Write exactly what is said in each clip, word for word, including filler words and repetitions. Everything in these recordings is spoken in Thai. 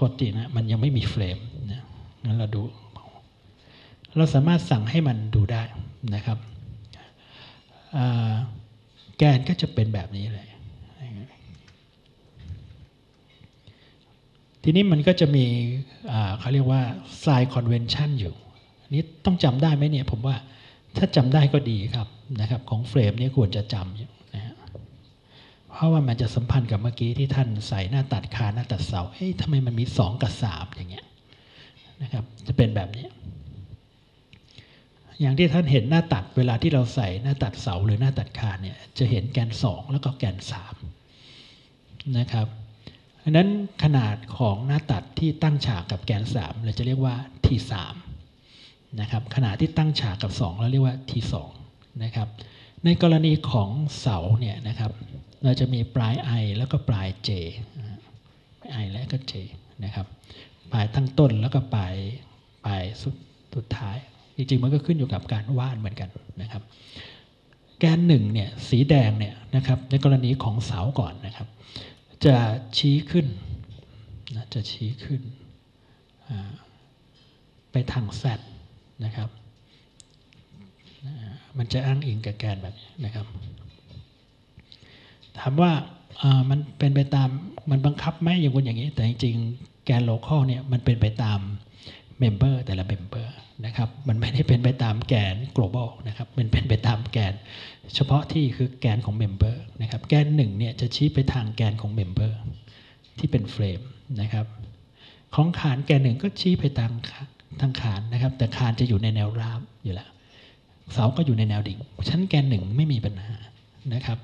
โทษทีนะมันยังไม่มีเฟรมนะงั้นเราดูเราสามารถสั่งให้มันดูได้นะครับแกนก็จะเป็นแบบนี้เลยทีนี้มันก็จะมีเขาเรียกว่า sign convention อยู่นี่ต้องจำได้ไหมเนี่ยผมว่าถ้าจำได้ก็ดีครับนะครับของเฟรมนี้ควรจะจำนะเพราะว่ามันจะสัมพันธ์กับเมื่อกี้ที่ท่านใส่หน้าตัดคานหน้าตัดเสาเฮ้ยทำไมมันมีสองกับสามอย่างเงี้ยนะครับจะเป็นแบบนี้อย่างที่ท่านเห็นหน้าตัดเวลาที่เราใส่หน้าตัดเสาหรือหน้าตัดคานเนี่ยจะเห็นแกนสองแล้วก็แกนสามนะครับดังนั้นขนาดของหน้าตัดที่ตั้งฉากกับแกนสามเราจะเรียกว่า ที สาม นะครับขนาดที่ตั้งฉากกับสองเราเรียกว่า ที สอง นะครับในกรณีของเสาเนี่ยนะครับเราจะมีปลาย i แล้วก็ปลาย j ปลาย i และก็ j นะครับปลายตั้งต้นแล้วก็ปลายปลายสุดสุดท้ายจริงๆมันก็ขึ้นอยู่กับการวาดเหมือนกันนะครับแกนหนึ่งเนี่ยสีแดงเนี่ยนะครับในกรณีของเสาก่อนนะครับจะชี้ขึ้นนะจะชี้ขึ้นไปทาง Z นะครับมันจะอ้างอิงกับแกนแบบนี้นะครับถามว่ามันเป็นไปตามมันบังคับไหมอย่างคนอย่างนี้แต่จริงๆแกน local เนี่ยมันเป็นไปตาม member แต่ละ member นะครับมันไม่ได้เป็นไปตามแกน global นะครับมันเป็นไปตามแกนเฉพาะที่คือแกนของ member นะครับแกนหนึ่งเนี่ยจะชี้ไปทางแกนของ member ที่เป็น frame นะครับของขานแกนหนึ่งก็ชี้ไปทางทางขานนะครับแต่ขานจะอยู่ในแนวราบอยู่แล้วเสาก็อยู่ในแนวดิ่งชั้นแกนหนึ่งไม่มีปัญหานะครับ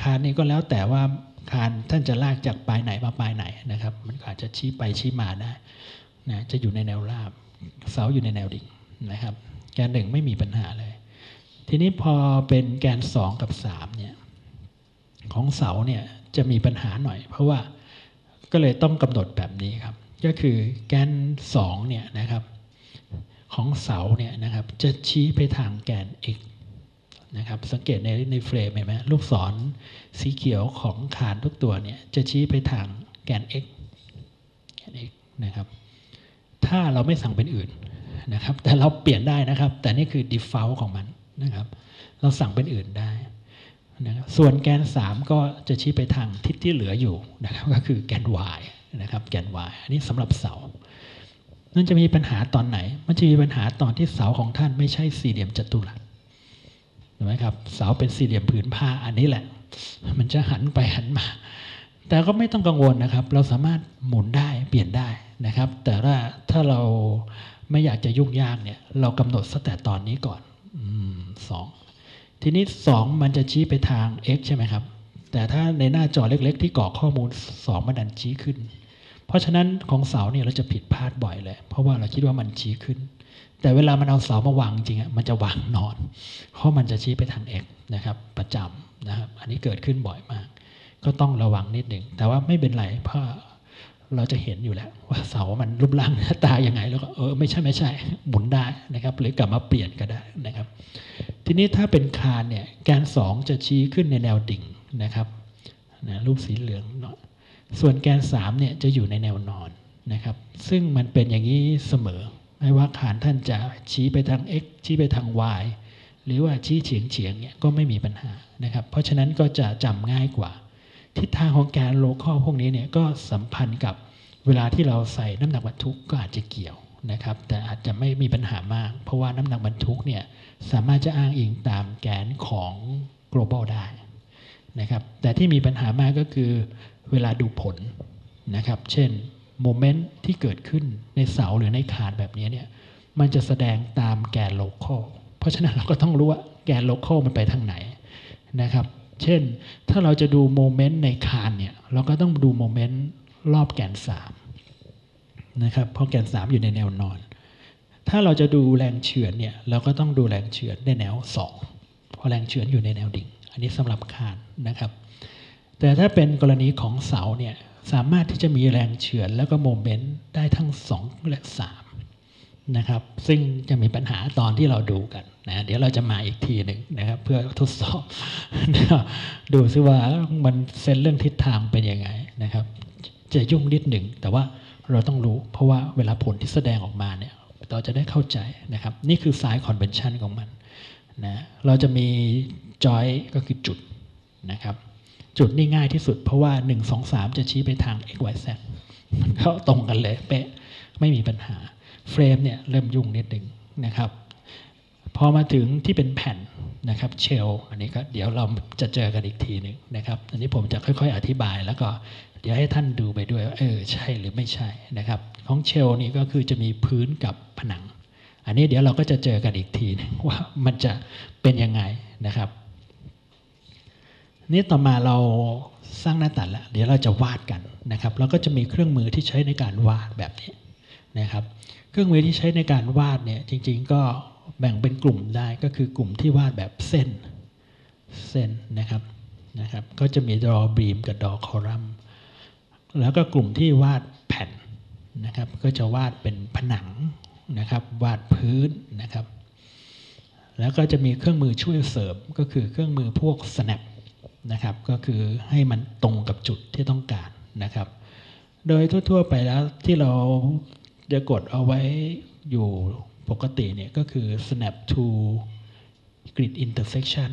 คานนี่ก็แล้วแต่ว่าคานท่านจะลากจากปลายไหนมาปลายไหนนะครับมันอาจจะชี้ไปชี้มาได้นะจะอยู่ในแนวราบเสาอยู่ในแนวดิ่งนะครับแกนหนึ่งไม่มีปัญหาเลยทีนี้พอเป็นแกนสองกับสามเนี่ยของเสาเนี่ยจะมีปัญหาหน่อยเพราะว่าก็เลยต้องกำหนดแบบนี้ครับก็คือแกนสองเนี่ยนะครับของเสาเนี่ยนะครับจะชี้ไปทางแกน x นะครับสังเกตในในเฟรมเห็นไหมลูกศรสีเขียวของคานทุกตัวเนี่ยจะชี้ไปทางแกน x แกน x นะครับถ้าเราไม่สั่งเป็นอื่นนะครับแต่เราเปลี่ยนได้นะครับแต่นี่คือ default ของมันนะครับเราสั่งเป็นอื่นได้นะครับส่วนแกนสามก็จะชี้ไปทางทิศที่เหลืออยู่นะครับก็คือแกน y นะครับแกน y อันนี้สำหรับเสานั่นจะมีปัญหาตอนไหนมันจะมีปัญหาตอนที่เสาของท่านไม่ใช่สี่เหลี่ยมจัตุรัสเห็นไหมครับเสาเป็นสี่เหลี่ยมผืนผ้าอันนี้แหละมันจะหันไปหันมาแต่ก็ไม่ต้องกังวลนะครับเราสามารถหมุนได้เปลี่ยนได้นะครับแต่ว่าถ้าเราไม่อยากจะยุ่งยากเนี่ยเรากำหนดตั้งแต่ตอนนี้ก่อนสองทีนี้สองมันจะชี้ไปทาง x ใช่ไหมครับแต่ถ้าในหน้าจอเล็กๆที่กรอกข้อมูลสองมันดันชี้ขึ้นเพราะฉะนั้นของเสาเนี่ยเราจะผิดพลาดบ่อยเลยเพราะว่าเราคิดว่ามันชี้ขึ้นแต่เวลามันเอาเสามาวางจริงอ่ะมันจะวางนอนเพราะมันจะชี้ไปทาง x นะครับประจำนะครับอันนี้เกิดขึ้นบ่อยมากก็ต้องระวังนิดหนึ่งแต่ว่าไม่เป็นไรเพราะเราจะเห็นอยู่แล้วว่าเสามันรูปร่างหน้าตายังไงแล้วก็เออไม่ใช่ไม่ใช่หมุนได้นะครับหรือกลับมาเปลี่ยนก็ได้นะครับทีนี้ถ้าเป็นคานเนี่ยแกนสองจะชี้ขึ้นในแนวดิ่งนะครับนะรูปสีเหลืองเนาะส่วนแกนสามเนี่ยจะอยู่ในแนวนอนนะครับซึ่งมันเป็นอย่างนี้เสมอไม่ว่าคานท่านจะชี้ไปทาง x ชี้ไปทาง y หรือว่าชี้เฉียงเฉียงเนี่ยก็ไม่มีปัญหานะครับเพราะฉะนั้นก็จะจำง่ายกว่าทิศทางของแกนโลคอลพวกนี้เนี่ยก็สัมพันธ์กับเวลาที่เราใส่น้ำหนักบรรทุกก็อาจจะเกี่ยวนะครับแต่อาจจะไม่มีปัญหามากเพราะว่าน้ำหนักบรรทุกเนี่ยสามารถจะอ้างอิงตามแกนของ global ได้นะครับแต่ที่มีปัญหามากก็คือเวลาดูผลนะครับเช่นโมเมนต์ที่เกิดขึ้นในเสาหรือในคานแบบนี้เนี่ยมันจะแสดงตามแกนโลคอลเพราะฉะนั้นเราก็ต้องรู้ว่าแกนโลคอลมันไปทางไหนนะครับเช่นถ้าเราจะดูโมเมนต์ในคานเนี่ยเราก็ต้องดูโมเมนต์รอบแกนสามนะครับเพราะแกนสามอยู่ในแนวนอนถ้าเราจะดูแรงเฉือนเนี่ยเราก็ต้องดูแรงเฉือนในแนวสองเพราะแรงเฉือนอยู่ในแนวดิ่งอันนี้สำหรับคานนะครับแต่ถ้าเป็นกรณีของเสาเนี่ยสามารถที่จะมีแรงเฉือนแล้วก็โมเมนต์ได้ทั้งสองและสามนะครับซึ่งจะมีปัญหาตอนที่เราดูกันนะเดี๋ยวเราจะมาอีกทีหนึ่งนะครับเพื่อทดสอบดูซิว่ามันเส้นเรื่องทิศทางเป็นยังไงนะครับ จะยุ่งนิดหนึ่งแต่ว่าเราต้องรู้เพราะว่าเวลาผลที่แสดงออกมาเนี่ยเราจะได้เข้าใจนะครับนี่คือสายคอนเวนชันของมันนะเราจะมีจอยก็คือจุดนะครับจุดนี่ง่ายที่สุดเพราะว่าหนึ่ง สอง สามจะชี้ไปทาง x y z มันก็ตรงกันเลยเป๊ะไม่มีปัญหาเฟรมเนี่ยเริ่มยุ่งนิดหนึ่งนะครับพอมาถึงที่เป็นแผ่นนะครับเชลอันนี้ก็เดี๋ยวเราจะเจอกันอีกทีหนึ่งนะครับอันนี้ผมจะค่อยๆอธิบายแล้วก็เดี๋ยวให้ท่านดูไปด้วยเออใช่หรือไม่ใช่นะครับของเชลนี่ก็คือจะมีพื้นกับผนังอันนี้เดี๋ยวเราก็จะเจอกันอีกทีนึงว่ามันจะเป็นยังไงนะครับนี่ต่อมาเราสร้างหน้าตัดแล้วเดี๋ยวเราจะวาดกันนะครับเราก็จะมีเครื่องมือที่ใช้ในการวาดแบบนี้นะครับเครื่องมือที่ใช้ในการวาดเนี่ยจริงๆก็แบ่งเป็นกลุ่มได้ก็คือกลุ่มที่วาดแบบเส้นเส้นนะครับนะครับก็จะมีดรอบีมกับดรอคอลัมน์แล้วก็กลุ่มที่วาดแผ่นนะครับก็จะวาดเป็นผนังนะครับวาดพื้นนะครับแล้วก็จะมีเครื่องมือช่วยเสริมก็คือเครื่องมือพวก snap นะครับก็คือให้มันตรงกับจุดที่ต้องการนะครับโดยทั่วๆไปแล้วที่เราจะกดเอาไว้อยู่ปกติเนี่ยก็คือ snap to grid intersection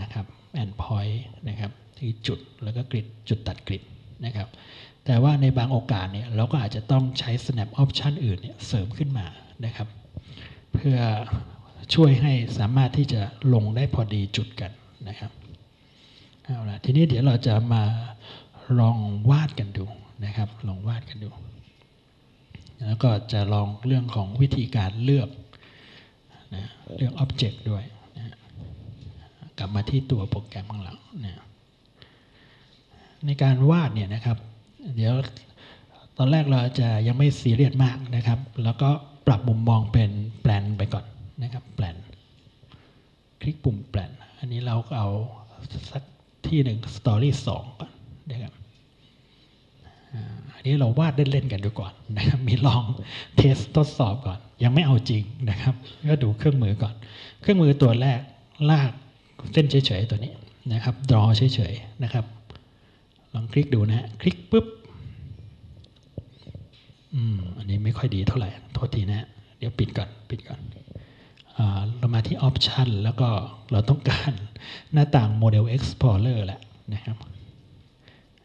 นะครับ and point นะครับที่จุดแล้วก็กริดจุดตัดกริดนะครับแต่ว่าในบางโอกาสเนี่ยเราก็อาจจะต้องใช้ snap option อื่นเนี่ยเสริมขึ้นมานะครับเพื่อช่วยให้สามารถที่จะลงได้พอดีจุดกันนะครับเอาล่ะทีนี้เดี๋ยวเราจะมาลองวาดกันดูนะครับลองวาดกันดูแล้วก็จะลองเรื่องของวิธีการเลือกนะเลือก Object ด้วยนะกลับมาที่ตัวโปรแกรมของเรานะในการวาดเนี่ยนะครับเดี๋ยวตอนแรกเราจะยังไม่ซีเรียสมากนะครับแล้วก็ปรับมุมมองเป็นแปลนไปก่อนนะครับแปลนคลิกปุ่มแปลนอันนี้เราก็เอาสักที่หนึ่ง Story สองก่อนนะครับอันนี้เราวาดเล่นๆกันดูก่อนนะครับมีลองเทสทดสอบก่อนยังไม่เอาจริงนะครับก็ดูเครื่องมือก่อนเครื่องมือตัวแรกลากเส้นเฉยๆตัวนี้นะครับดรอเฉยๆนะครับลองคลิกดูนะฮะคลิกปุ๊บอืมอันนี้ไม่ค่อยดีเท่าไหร่โทษทีนะเดี๋ยวปิดก่อนปิดก่อนเรามาที่ Option แล้วก็เราต้องการหน้าต่าง Model Explorer แหละนะครับ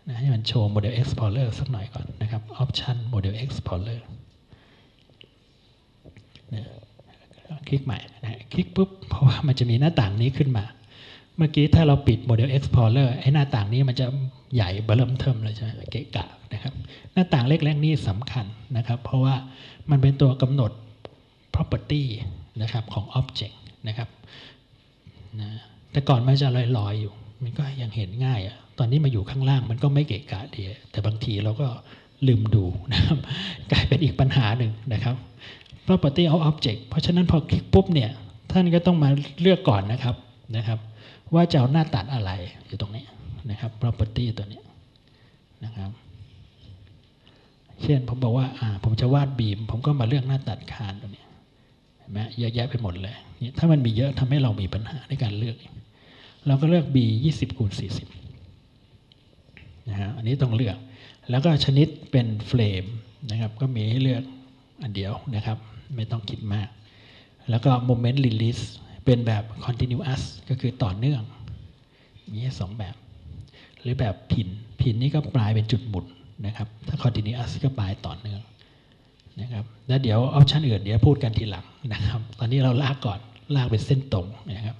นะให้มันโชว์ Model Explorer สักหน่อยก่อนนะครับ Option Model Explorer นะคลิกใหม่นะคลิกปุ๊บเพราะว่ามันจะมีหน้าต่างนี้ขึ้นมาเมื่อกี้ถ้าเราปิด Model Explorer ไอ้หน้าต่างนี้มันจะใหญ่เบิ่มเทิมเลยใช่ไหมเกะกะนะครับหน้าต่างเล็กๆนี่สำคัญนะครับเพราะว่ามันเป็นตัวกำหนด property นะครับของ Object นะครับนะแต่ก่อนมันจะลอยๆอยู่มันก็ยังเห็นง่ายอะตอนนี้มาอยู่ข้างล่างมันก็ไม่เกะกะดีแต่บางทีเราก็ลืมดูนะครับกลายเป็นอีกปัญหาหนึ่งนะครับ property of object เพราะฉะนั้นพอคลิกปุ๊บเนี่ยท่านก็ต้องมาเลือกก่อนนะครับนะครับว่าจะเอาหน้าตัดอะไรอยู่ตรงนี้นะครับ property ตัวนี้นะครับเช่นผมบอกว่าอ่าผมจะวาดบีมผมก็มาเลือกหน้าตัดคานตัวนี้เห็นไหมเยอะแยะไปหมดเลยถ้ามันมีเยอะทำให้เรามีปัญหาในการเลือกเราก็เลือก b ยี่สิบคูณสี่สิบนะฮะอันนี้ต้องเลือกแล้วก็ชนิดเป็นเฟรมนะครับก็มีให้เลือกอันเดียวนะครับไม่ต้องคิดมากแล้วก็ moment release เป็นแบบ continuous ก็คือต่อเนื่องมีสองแบบหรือแบบพินพินนี่ก็ปลายเป็นจุดหมุนนะครับถ้า continuous ก็ปลายต่อเนื่องนะครับแล้วเดี๋ยว option อื่นเดี๋ยวพูดกันทีหลังนะครับตอนนี้เราลากก่อนลากเป็นเส้นตรงนะครับ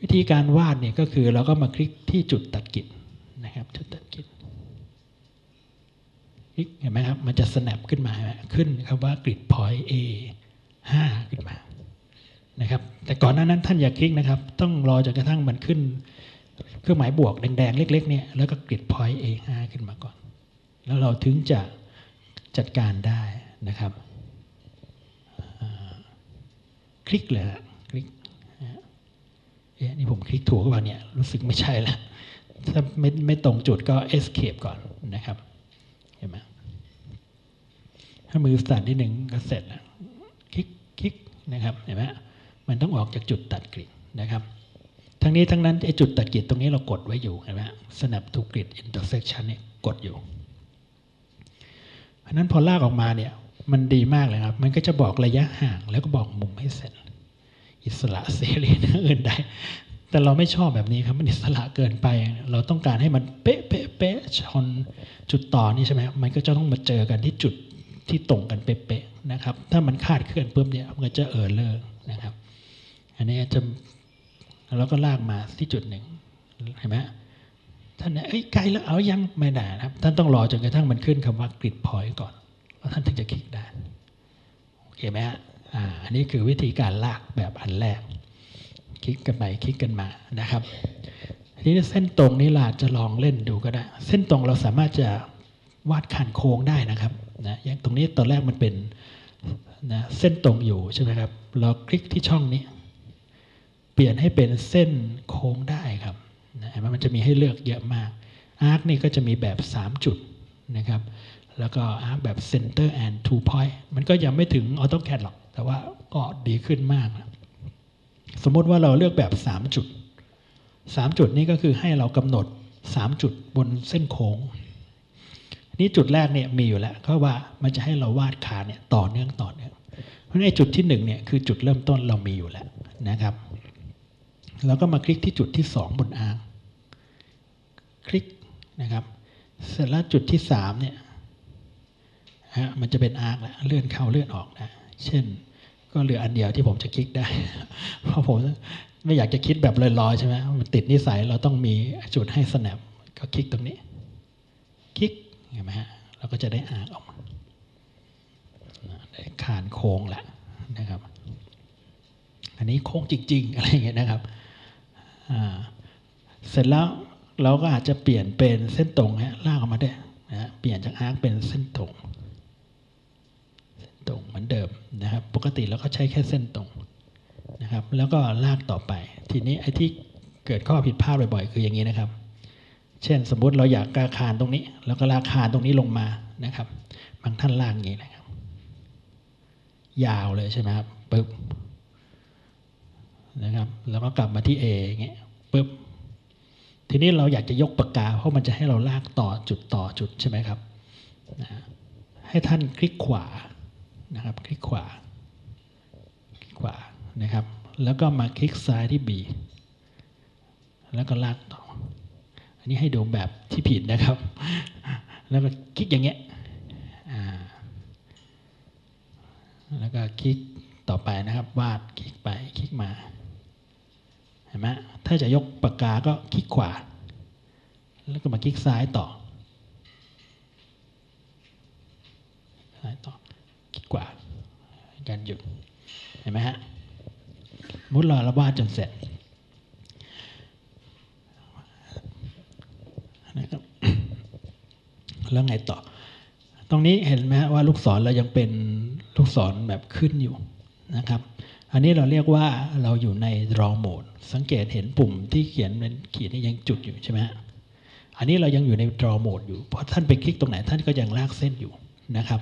วิธีการวาดเนี่ยก็คือเราก็มาคลิกที่จุดตัดกริดนะครับจุดตัดกริดเห็นไหมครับมันจะ snap ขึ้นมาขึ้นคำว่ากริด point a ห้าขึ้นมานะครับแต่ก่อนหน้านั้นท่านอย่าคลิกนะครับต้องรอจนกระทั่งมันขึ้นเครื่องหมายบวกแดงๆเล็กๆเนี่ยแล้วก็กริด point a ห้าขึ้นมาก่อนแล้วเราถึงจะจัดการได้นะครับคลิกเลยละคลิกเอ๊ะนี่ผมคลิกถูกหรือเปล่าเนี่ยรู้สึกไม่ใช่ละถ้าไม่ไม่ตรงจุดก็ escape ก่อนนะครับเห็นไหมถ้ามือสั่นนิดหนึ่งก็เสร็จแล้วคลิกคลิกนะครับเห็นไหมมันต้องออกจากจุดตัดกริดนะครับทั้งนี้ทั้งนั้นไอ้จุดตัดกริดตรงนี้เรากดไว้อยู่เห็นไหม snap to grid intersection เนี่ยกดอยู่ เพราะฉะนั้นพอลากออกมาเนี่ยมันดีมากเลยครับมันก็จะบอกระยะห่างแล้วก็บอกมุมให้เสร็จอิสระเสรีเนื้ออื่นใดแต่เราไม่ชอบแบบนี้ครับมันอิสระเกินไปเราต้องการให้มันเป๊ะเป๊ะเป๊ะชนจุดต่อนี่ใช่ไหมมันก็จะต้องมาเจอกันที่จุดที่ตรงกันเป๊ะๆนะครับถ้ามันคาดเคลื่อนปุ๊บเนี่ยมันจะเออเลอร์นะครับอันนี้จะเราก็ลากมาที่จุดหนึ่งเห็นไหมท่านเนี่ยเอ้ยไกลแล้วเอายังไม่ได้นะครับท่านต้องรอจนกระทั่งมันขึ้นคำว่ากริดพอยต์ก่อนแล้วท่านถึงจะคลิกได้โอเคไหมฮะอ่าอันนี้คือวิธีการลากแบบอันแรกคลิกกันไปคลิกกันมานะครับทีนี้เส้นตรงนี้เราจะลองเล่นดูก็ได้เส้นตรงเราสามารถจะวาดคานโค้งได้นะครับนะอย่างตรงนี้ตอนแรกมันเป็นนะเส้นตรงอยู่ใช่ไหมครับเราคลิกที่ช่องนี้เปลี่ยนให้เป็นเส้นโค้งได้ครับนะมันจะมีให้เลือกเยอะมากอาร์คนี่ก็จะมีแบบสามจุดนะครับแล้วก็อาร์คแบบ Center and Two Point มันก็ยังไม่ถึง AutoCAD หรอกแต่ว่าก็ดีขึ้นมากนะสมมติว่าเราเลือกแบบสามจุดสามจุดนี่ก็คือให้เรากำหนดสามจุดบนเส้นโค้งนี่จุดแรกเนี่ยมีอยู่แล้วก็ว่ามันจะให้เราวาดคานเนี่ยต่อเนื่องต่อเนื่องเพราะในจุดที่หนึ่งเนี่ยคือจุดเริ่มต้นเรามีอยู่แล้วนะครับแล้วก็มาคลิกที่จุดที่สองบนอาร์คคลิกนะครับเสร็จแล้วจุดที่สามเนี่ยฮะมันจะเป็นอาร์คแล้วเลื่อนเข้าเลื่อนออกนะเช่นก็เหลืออันเดียวที่ผมจะคลิกได้เพราะผมไม่อยากจะคิดแบบลอยๆใช่ไหมมันติดนิสัยเราต้องมีจุดให้ snap ก็คลิกตรงนี้คลิกเห็นไหมฮะเราก็จะได้อาร์คออกมาได้คานโค้งแล้วนะครับอันนี้โค้งจริงๆอะไรอย่างเงี้ยนะครับเสร็จแล้วเราก็อาจจะเปลี่ยนเป็นเส้นตรงฮะลากออกมาได้นะเปลี่ยนจากอาร์คเป็นเส้นตรงเส้นตรงเหมือนเดิมนะครับปกติเราก็ใช้แค่เส้นตรงนะครับแล้วก็ลากต่อไปทีนี้ไอ้ที่เกิดข้อผิดพลาดบ่อยๆคืออย่างนี้นะครับเช่นสมมติเราอยากลากคานตรงนี้แล้วก็ลากคานตรงนี้ลงมานะครับบางท่านลากอย่างนี้นะครับยาวเลยใช่ไหมครับปึ๊บนะครับแล้วก็กลับมาที่ A อย่างเงี้ยปึ๊บทีนี้เราอยากจะยกปากกาเพราะมันจะให้เราลากต่อจุดต่อจุดใช่ไหมครับนะให้ท่านคลิกขวานะครับคลิกขวาคลิกขวานะครับแล้วก็มาคลิกซ้ายที่ B แล้วก็ลากต่ออันนี้ให้ดูแบบที่ผิดนะครับแล้วก็คลิกอย่างเงี้ยแล้วก็คลิกต่อไปนะครับวาดคลิกไปคลิกมาเห็นไหมถ้าจะยกปากกาก็คลิกขวาแล้วก็มาคลิกซ้ายต่อซ้ายต่อคลิกขวาการหยุดเห็นไหมฮะมุดรอแล้ววาดจนเสร็จนะครับแล้วไงต่อตรงนี้เห็นไหมว่าลูกศรเรายังเป็นลูกศรแบบขึ้นอยู่นะครับอันนี้เราเรียกว่าเราอยู่ใน draw mode สังเกตเห็นปุ่มที่เขียนเป็นขีดนี่ยังจุดอยู่ใช่ไหมฮะอันนี้เรายังอยู่ใน draw mode อยู่เพราะท่านไปคลิกตรงไหนท่านก็ยังลากเส้นอยู่นะครับ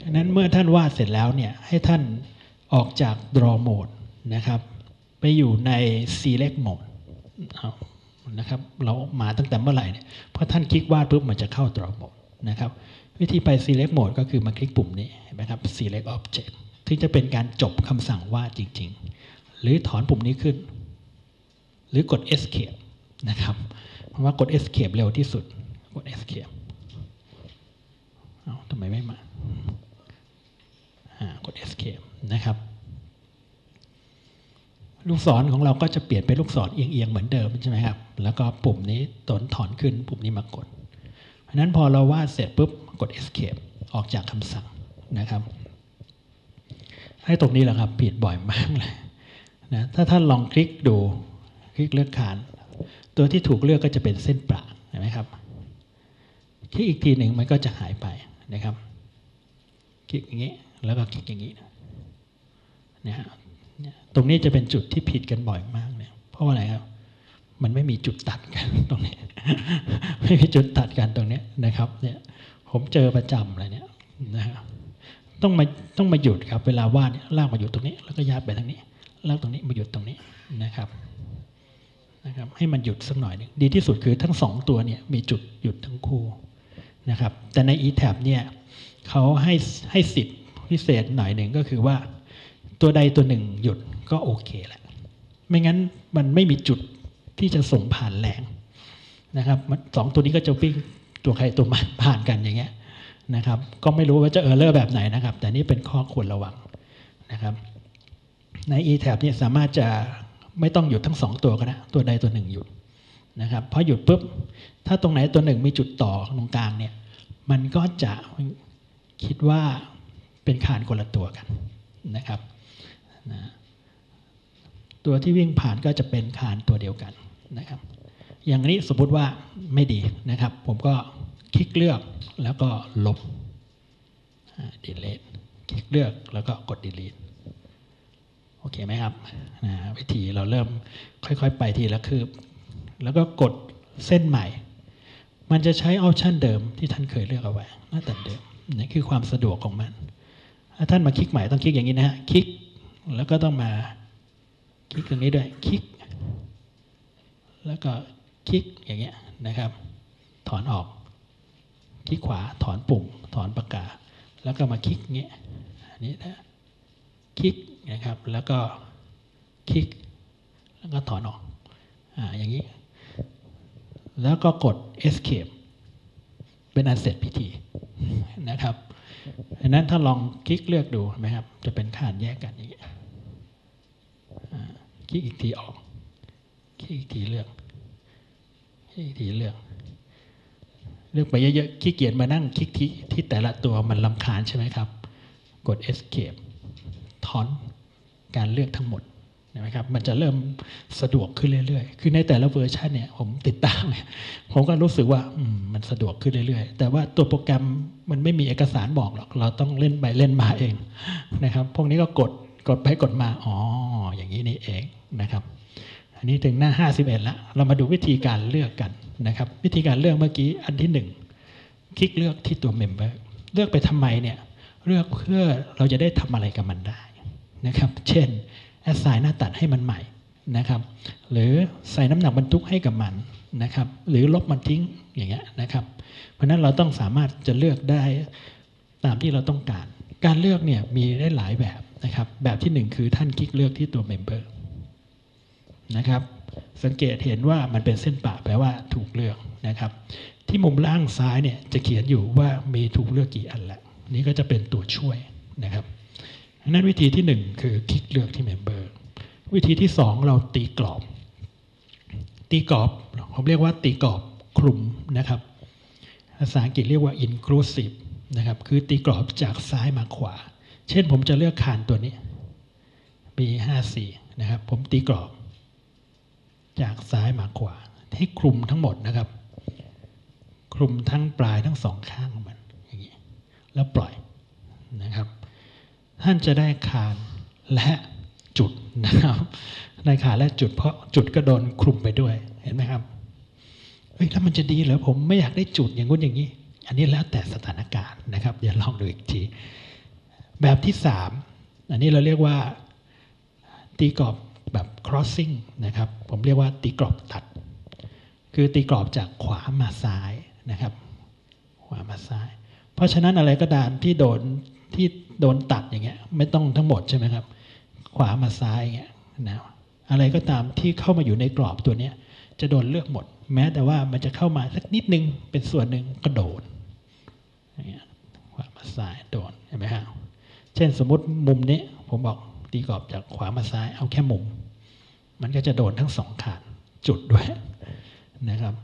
ดังนั้นเมื่อท่านวาดเสร็จแล้วเนี่ยให้ท่านออกจาก draw mode นะครับไปอยู่ใน select mode นะครับเรามาตั้งแต่เมื่อไหร่เนี่ยเพราะท่านคลิกวาดปุ๊บมันจะเข้า draw mode นะครับวิธีไป select mode ก็คือมาคลิกปุ่มนี้เห็นไหมครับ select object ที่จะเป็นการจบคำสั่งวาดจริงๆหรือถอนปุ่มนี้ขึ้นหรือกด escape นะครับเพราะว่ากด escape เร็วที่สุดกด escape เอ้าทำไมไม่มากด escape นะครับลูกศรของเราก็จะเปลี่ยนเป็นลูกศรเอียงๆเหมือนเดิมใช่ไหมครับแล้วก็ปุ่มนี้ถอนถอนขึ้นปุ่มนี้มากดเพราะนั้นพอเราวาดเสร็จปุ๊บกด escape ออกจากคำสั่งนะครับให้ตรงนี้แหละครับผิดบ่อยมากเลยนะถ้าท่านลองคลิกดูคลิกเลือกคานตัวที่ถูกเลือกก็จะเป็นเส้นประเห็นไหมครับคลิกอีกทีหนึ่งมันก็จะหายไปนะครับคลิกอย่างนี้แล้วก็คลิกอย่างนี้นะฮะตรงนี้จะเป็นจุดที่ผิดกันบ่อยมากเนี่ยเพราะอะไรครับมันไม่มีจุดตัดกันตรงนี้ไม่มีจุดตัดกันตรงนี้นะครับเนี่ยผมเจอประจำเลยเนี่ยนะครับต้องมาต้องมาหยุดครับเวลาวาดเนี่ยลากมาหยุดตรงนี้แล้วก็ย้ายไปทางนี้ลากตรงนี้มาหยุดตรงนี้นะครับนะครับให้มันหยุดสักหน่อยนึงดีที่สุดคือทั้งสองตัวเนี่ยมีจุดหยุดทั้งคู่ นะครับแต่ใน อี แท็บ เนี่ยเขาให้ให้สิทธิ์พิเศษหน่อยหนึ่งก็คือว่าตัวใดตัวหนึ่งหยุดก็โอเคแหละไม่งั้นมันไม่มีจุดที่จะส่งผ่านแรงนะครับสองตัวนี้ก็จะวิ่งตัวใครตัวมันผ่านกันอย่างเงี้ยนะครับก็ไม่รู้ว่าจะเออร์เลอร์แบบไหนนะครับแต่นี่เป็นข้อควรระวังนะครับใน อี แท็บ เนี่ยสามารถจะไม่ต้องหยุดทั้งสองตัวก็ได้ตัวใดตัวหนึ่งหยุดนะครับพอหยุดปุ๊บถ้าตรงไหนตัวหนึ่งมีจุดต่อตรงกลางเนี่ยมันก็จะคิดว่าเป็นคานคนละตัวกันนะครับนะตัวที่วิ่งผ่านก็จะเป็นคานตัวเดียวกันนะครับอย่างนี้สมมติว่าไม่ดีนะครับผมก็คลิกเลือกแล้วก็ลบ delete คลิกเลือกแล้วก็กด delete โอเคไหมครับนะวิธีเราเริ่มค่อยๆไปทีละคืบแล้วก็กดเส้นใหม่มันจะใช้ออปชันเดิมที่ท่านเคยเลือกเอาไว้หน้าตัดเดิมนี่คือความสะดวกของมันถ้าท่านมาคลิกใหม่ต้องคลิกอย่างนี้นะฮะคลิกแล้วก็ต้องมาคลิกตรงนี้ด้วยคลิกแล้วก็คลิกอย่างเงี้ยนะครับถอนออกคลิกขวาถอนปุ่มถอนปากกาแล้วก็มาคลิกเงี้ยอันนี้นะคลิกนะครับแล้วก็คลิกแล้วก็ถอนออกอ่าอย่างนี้แล้วก็กด escape เป็นอันเสร็จพิธีนะครับอันนั้นถ้าลองคลิกเลือกดูไหมครับจะเป็นขานแยกกันอย่างเงี้ยคลิกอีกทีออกคลิกอีกทีเลือกคลิกอีกทีเลือกเลือกไปเยอะๆขี้เกียจมานั่งคลิกที่ที่แต่ละตัวมันรำคาญใช่ไหมครับกด escape ถอนการเลือกทั้งหมดนะครับมันจะเริ่มสะดวกขึ้นเรื่อยๆคือในแต่ละเวอร์ชันเนี่ยผมติดตามเนี่ยผมก็รู้สึกว่ามันสะดวกขึ้นเรื่อยๆแต่ว่าตัวโปรแกรมมันไม่มีเอกสารบอกหรอกเราต้องเล่นไปเล่นมาเองนะครับพวกนี้ก็กดกดไปกดมาอ๋ออย่างนี้นี่เองนะครับอันนี้ถึงหน้าห้าสิบเอ็ดแล้วเรามาดูวิธีการเลือกกันนะครับวิธีการเลือกเมื่อกี้อันที่หนึ่งคลิกเลือกที่ตัว member เลือกไปทำไมเนี่ยเลือกเพื่อเราจะได้ทำอะไรกับมันได้นะครับเช่นassign หน้าตัดให้มันใหม่นะครับหรือใส่น้ำหนักบรรทุกให้กับมันนะครับหรือลบมันทิ้งอย่างเงี้ยนะครับเพราะนั้นเราต้องสามารถจะเลือกได้ตามที่เราต้องการการเลือกเนี่ยมีได้หลายแบบนะครับแบบที่หนึ่งคือท่านคลิกเลือกที่ตัว member นะครับสังเกตเห็นว่ามันเป็นเส้นปะแปลว่าถูกเลือกนะครับที่มุมล่างซ้ายเนี่ยจะเขียนอยู่ว่ามีถูกเลือกกี่อันละนี่ก็จะเป็นตัวช่วยนะครับนั่นวิธีที่หนึ่งคือคลิกเลือกที่ member วิธีที่สองเราตีกรอบตีกรอบผมเรียกว่าตีกรอบคลุมนะครับภาษาอังกฤษเรียกว่า inclusive นะครับคือตีกรอบจากซ้ายมาขวาเช่นผมจะเลือกคานตัวนี้ บี ห้าสิบสี่ นะครับผมตีกรอบจากซ้ายมาขวาให้คลุมทั้งหมดนะครับคลุมทั้งปลายทั้งสองข้างมันอย่างนี้แล้วปล่อยนะครับท่านจะได้คานและจุดนะครับในคานและจุดเพราะจุดก็โดนคลุมไปด้วยเห็นไหมครับเฮ้ยแล้วมันจะดีเหรอผมไม่อยากได้จุดอย่างนู้นอย่างนี้อันนี้แล้วแต่สถานการณ์นะครับเดี๋ยวลองดูอีกทีแบบที่สามอันนี้เราเรียกว่าตีกรอบแบบ crossing นะครับผมเรียกว่าตีกรอบตัดคือตีกรอบจากขวามาซ้ายนะครับขวามาซ้ายเพราะฉะนั้นอะไรก็ตามที่โดนที่โดนตัดอย่างเงี้ยไม่ต้องทั้งหมดใช่ไหมครับขวามาซ้ายอย่างเงี้ยนะอะไรก็ตามที่เข้ามาอยู่ในกรอบตัวเนี้ยจะโดนเลือกหมดแม้แต่ว่ามันจะเข้ามาสักนิดนึงเป็นส่วนหนึ่งก็โดนอย่างเงี้ยขวามาซ้ายโดนเห็นไหมครับเช่นสมมติมุมนี้ผมบอกตีกรอบจากขวามาซ้ายเอาแค่มุมมันก็จะโดนทั้งสองขานจุดด้วยนะครับ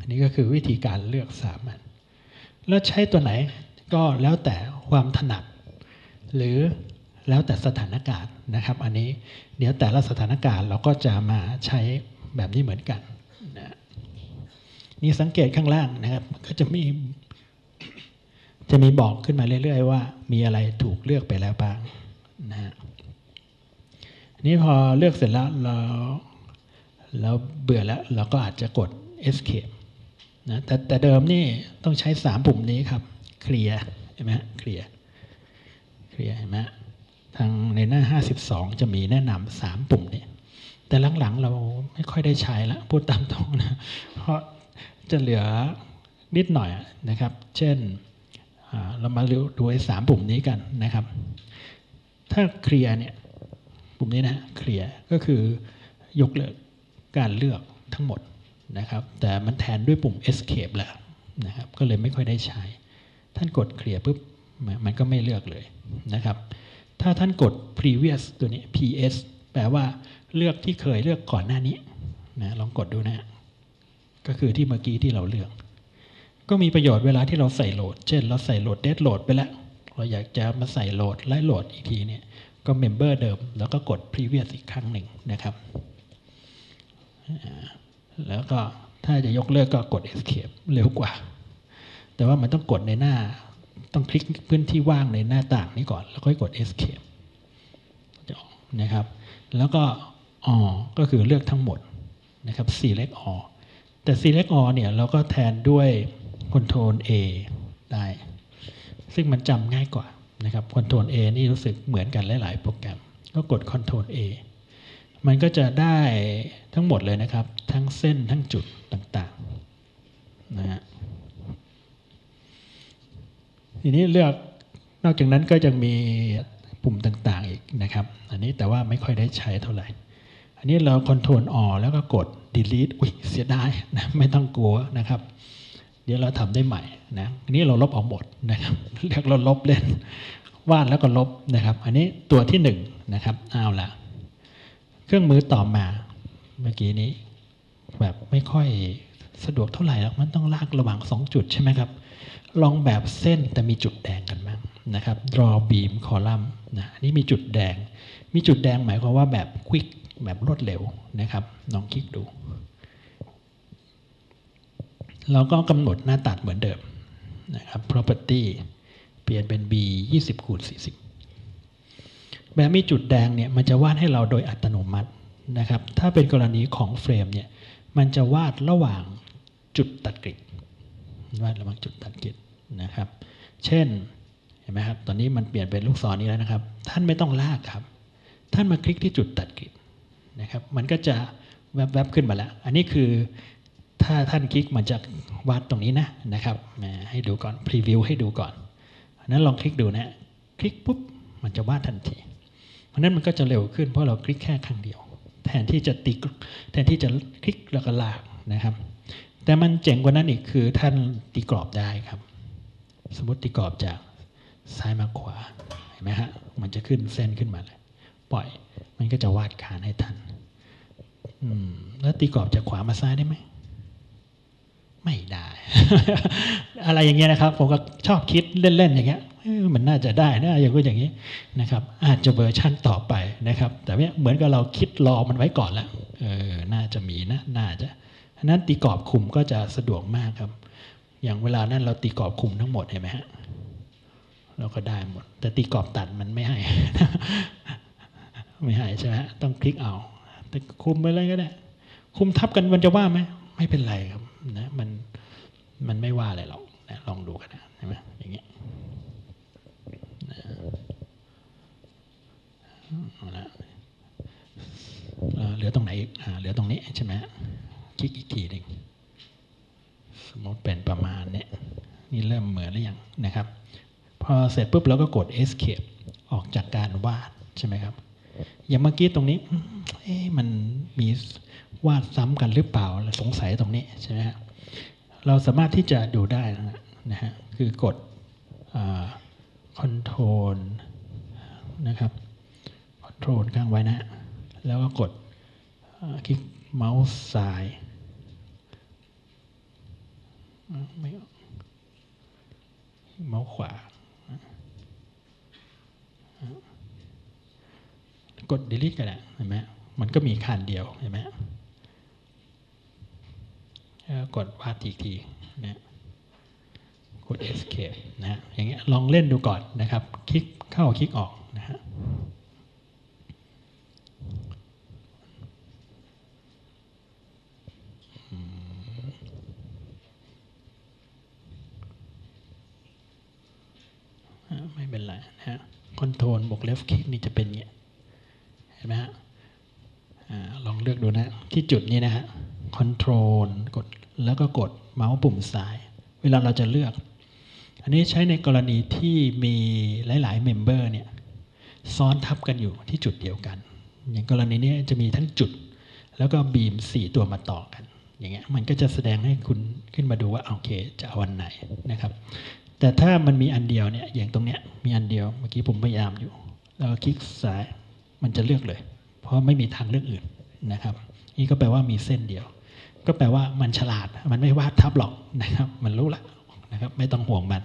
อันนี้ก็คือวิธีการเลือกสามัญแล้วใช้ตัวไหนก็แล้วแต่ความถนัดหรือแล้วแต่สถานการณ์นะครับอันนี้เดี๋ยวแต่ละสถานการณ์เราก็จะมาใช้แบบนี้เหมือนกันนะนี่สังเกตข้างล่างนะครับก็จะมีจะมีบอกขึ้นมาเรื่อยๆว่ามีอะไรถูกเลือกไปแล้วบ้างนะนี่พอเลือกเสร็จแล้วเราเราเบื่อแล้วเราก็อาจจะกด escape นะแต่แต่เดิมนี่ต้องใช้สามปุ่มนี้ครับเคลียร์เห็นไหมเคลียร์เคลียร์เห็นไหมทางในหน้าห้าสิบสองจะมีแนะนำสามปุ่มนี้แต่หลังๆเราไม่ค่อยได้ใช้แล้วพูดตามตรงนะเพราะจะเหลือ นิดหน่อยนะครับเช่นเรามาดูสามปุ่มนี้กันนะครับถ้าเคลียร์เนี่ยปุ่มนี้นะเคลียร์ก็คือยกเลิกการเลือกทั้งหมดนะครับแต่มันแทนด้วยปุ่ม Escape แล้วนะครับก็เลยไม่ค่อยได้ใช้ท่านกดเคลียร์ปุ๊บมันก็ไม่เลือกเลยนะครับถ้าท่านกด previous ตัวนี้ ps แปลว่าเลือกที่เคยเลือกก่อนหน้านี้นะลองกดดูนะก็คือที่เมื่อกี้ที่เราเลือกก็มีประโยชน์เวลาที่เราใส่โหลดเช่นเราใส่โหลด dead load ไปแล้วเราอยากจะมาใส่โหลดไล่โหลดอีกทีเนี่ยก็ member เดิมแล้วก็กด previous อีกครั้งหนึ่งนะครับแล้วก็ถ้าจะยกเลิกก็กด escape เร็วกว่าแต่ว่ามันต้องกดในหน้าต้องคลิกพื้นที่ว่างในหน้าต่างนี้ก่อนแล้วค่อยกด escape นะครับแล้วก็ all ก็คือเลือกทั้งหมดนะครับ select all แต่ select all เนี่ยเราก็แทนด้วย control a ได้ซึ่งมันจำง่ายกว่านะครับ control a นี่รู้สึกเหมือนกันหลายๆโปรแกรมก็กด control a มันก็จะได้ทั้งหมดเลยนะครับทั้งเส้นทั้งจุดต่างๆนะฮะทีนี้เลือกนอกจากนั้นก็จะมีปุ่มต่างๆอีกนะครับอันนี้แต่ว่าไม่ค่อยได้ใช้เท่าไหร่อันนี้เรา Ctrl A แล้วก็กด Delete อุ๊ยเสียดายนะไม่ต้องกลัวนะครับเดี๋ยวเราทำได้ใหม่นะอันนี้เราลบออกหมดนะครับเรียกเราลบเล่นวาดแล้วก็ลบนะครับอันนี้ตัวที่หนึ่งนะครับเอาละเครื่องมือต่อมาเมื่อกี้นี้แบบไม่ค่อยสะดวกเท่าไหร่แล้วมันต้องลากระหว่างสองจุดใช่ไหมครับลองแบบเส้นแต่มีจุดแดงกันบ้างนะครับ draw beam column นะนี่มีจุดแดงมีจุดแดงหมายความว่าแบบ quick แบบรวดเร็วนะครับลองคลิกดูแล้วก็กำหนดหน้าตัดเหมือนเดิมนะครับ property เปลี่ยนเป็น b ยี่สิบคูณสี่สิบแบบมีจุดแดงเนี่ยมันจะวาดให้เราโดยอัตโนมัตินะครับถ้าเป็นกรณีของเฟรมเนี่ยมันจะวาดระหว่างจุดตัดกริดวาดระหว่างจุดตัดกริดนะครับเช่นเห็นไหมครับตอนนี้มันเปลี่ยนเป็นลูกศรนี้แล้วนะครับท่านไม่ต้องลากครับท่านมาคลิกที่จุดตัดกริดนะครับมันก็จะแวบๆขึ้นมาแล้วอันนี้คือถ้าท่านคลิกมันจะวาดตรงนี้นะนะครับให้ดูก่อนพรีวิวให้ดูก่อนอันนั้นลองคลิกดูนะคลิกปุ๊บมันจะวาดทันทีเพราะนั้นมันก็จะเร็วขึ้นเพราะเราคลิกแค่ครั้งเดียวแทนที่จะติกแทนที่จะคลิกแล้วก็ลากนะครับแต่มันเจ๋งกว่านั้นอีกคือท่านตีกรอบได้ครับสมมติตีกรอบจากซ้ายมาขวาเห็นไหมฮะมันจะขึ้นเส้นขึ้นมาเลยปล่อยมันก็จะวาดคานให้ท่านแล้วตีกรอบจากขวามาซ้ายได้ไหมไม่ได้ อะไรอย่างเงี้ยนะครับผมก็ชอบคิดเล่นๆอย่างเงี้ยมันน่าจะได้นะอย่างก็อย่างนี้นะครับอาจจะเวอร์ชั่นต่อไปนะครับแต่เนี้ยเหมือนกับเราคิดรอมันไว้ก่อนแล้วเออน่าจะมีนะน่าจะนั้นตีกรอบคุมก็จะสะดวกมากครับอย่างเวลานั้นเราตีกรอบคุมทั้งหมดเห็นไหมฮะเราก็ได้หมดแต่ตีกรอบตัดมันไม่ให้ ไม่ให้ใช่ไหมต้องคลิกเอาแต่คุมไปเลยก็ได้คุมทับกันมันจะว่าไหมไม่เป็นไรครับนะมันมันไม่ว่าอะไรหรอกนะลองดูกันนะเห็นไหมอย่างเงี้ยเหลือตรงไหนอีกเหลือตรงนี้ใช่ไหมคลิกอีกทีหนึ่งสมมติเป็นประมาณนี้นี่เริ่มเหมือนหรือยังนะครับพอเสร็จปุ๊บเราก็กด Escape ออกจากการวาดใช่ไหมครับอย่างเมื่อกี้ตรงนี้มันมีวาดซ้ำกันหรือเปล่าสงสัยตรงนี้ใช่ไหมครับเราสามารถที่จะดูได้นะฮะคือกดControl นะครับ Control ข้างไว้นะแล้วก็กดคลิกเมาส์ซ้ายไม่เมาส์ขวากด delete ก็ได้เห็นไหมมันก็มีคานเดียวเห็นไหมกดวาดอีกทีนะกด escape นะอย่างเงี้ยลองเล่นดูก่อนนะครับคลิกเข้าคลิกออกนะฮะไม่เป็นไรนะฮะคอนโทรลบวก left click นี่จะเป็นเงี้ยเห็นไหมฮะลองเลือกดูนะที่จุดนี้นะฮะคอนโทรลกดแล้วก็กดเมาส์ปุ่มซ้าย เวลาเราจะเลือกอันนี้ใช้ในกรณีที่มีหลายๆเมมเบอร์เนี่ยซ้อนทับกันอยู่ที่จุดเดียวกันอย่างกรณีนี้จะมีทั้งจุดแล้วก็บีมสี่ตัวมาต่อกันอย่างเงี้ยมันก็จะแสดงให้คุณขึ้นมาดูว่าโอเคจะเอาอันไหนนะครับแต่ถ้ามันมีอันเดียวเนี่ยอย่างตรงเนี้ยมีอันเดียวเมื่อกี้ผมพยายามอยู่แล้วคลิกซ้ายมันจะเลือกเลยเพราะไม่มีทางเลือกอื่นนะครับนี่ก็แปลว่ามีเส้นเดียวก็แปลว่ามันฉลาดมันไม่วาดทับหรอกนะครับมันรู้ละนะครับไม่ต้องห่วงมัน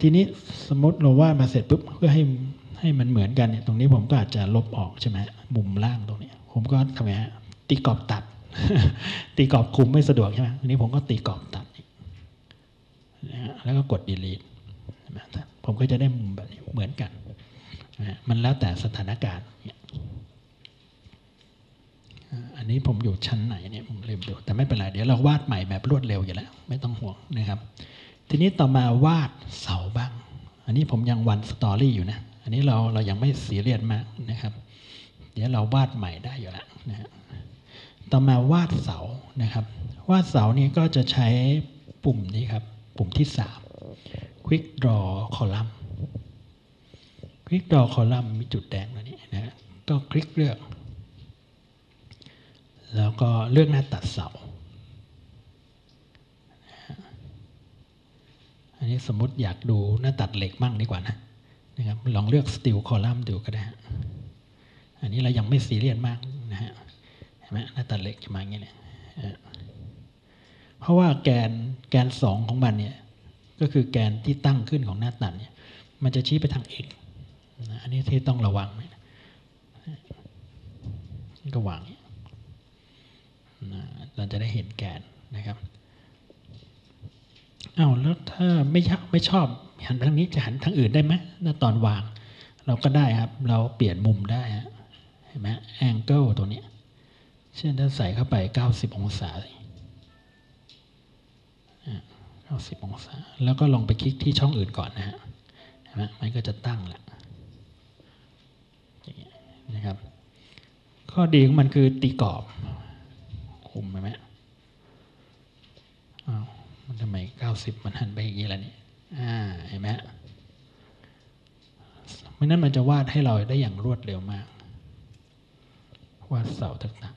ทีนี้สมมติเราวาดมาเสร็จปุ๊บเพื่อให้ให้มันเหมือนกันเนี่ยตรงนี้ผมก็อาจจะลบออกใช่ไหมมุมล่างตรงนี้ผมก็ทำไงฮะตีกรอบตัด ตีกรอบคุมไม่สะดวกใช่ไหมทีนี้ผมก็ตีกรอบตัดแล้วก็กด delete ผมก็จะได้มุมแบบนี้เหมือนกันมันแล้วแต่สถานการณ์อันนี้ผมอยู่ชั้นไหนเนี่ยผมลืมดูแต่ไม่เป็นไรเดี๋ยวเราวาดใหม่แบบรวดเร็วอยู่แล้วไม่ต้องห่วงนะครับทีนี้ต่อมาวาดเสาบ้างอันนี้ผมยังวันสตอรี่อยู่นะอันนี้เราเรายังไม่ซีเรียสมากนะครับเดี๋ยวเราวาดใหม่ได้อยู่แล้วนะฮะต่อมาวาดเสานะครับวาดเสานี้ก็จะใช้ปุ่มนี้ครับปุ่มที่สาม Quick Draw Column Quick Draw Column มีจุดแดงตัวนี้นะฮะก็คลิกเลือกแล้วก็เลือกหน้าตัดเสาอันนี้สมมติอยากดูหน้าตัดเหล็กมั่งดีกว่านะนะครับลองเลือก Steel Column ดูก็ได้อันนี้เรายังไม่ซีเรียสมากนะฮะเห็นไหมหน้าตัดเหล็กจะมาอย่างนี้เนี่ยเพราะว่าแกนแกนสองของมันเนี่ยก็คือแกนที่ตั้งขึ้นของหน้าตัดเนี่ยมันจะชี้ไปทาง x อันนี้ที่ต้องระวังนะก็วางเราจะได้เห็นแกนนะครับอ้าวแล้วถ้าไม่ชอบไม่ชอบหันทางนี้จะหันทางอื่นได้ไหมณตอนวางเราก็ได้ครับเราเปลี่ยนมุมได้เห็นไหมแองเกิลตัวนี้เช่นถ้าใส่เข้าไปเก้าสิบองศาเก้าสิบองศาแล้วก็ลองไปคลิกที่ช่องอื่นก่อนนะฮะเห็นไหมมันก็จะตั้งละนะครับข้อดีของมันคือตีกรอบคุมไหมไหมอ้าวมันทำไมเก้าสิบมันหันไปอย่างนี้ล่ะนี่อ่าเห็นไหมไม่นั้นมันจะวาดให้เราได้อย่างรวดเร็วมากวาดเสาต่างๆ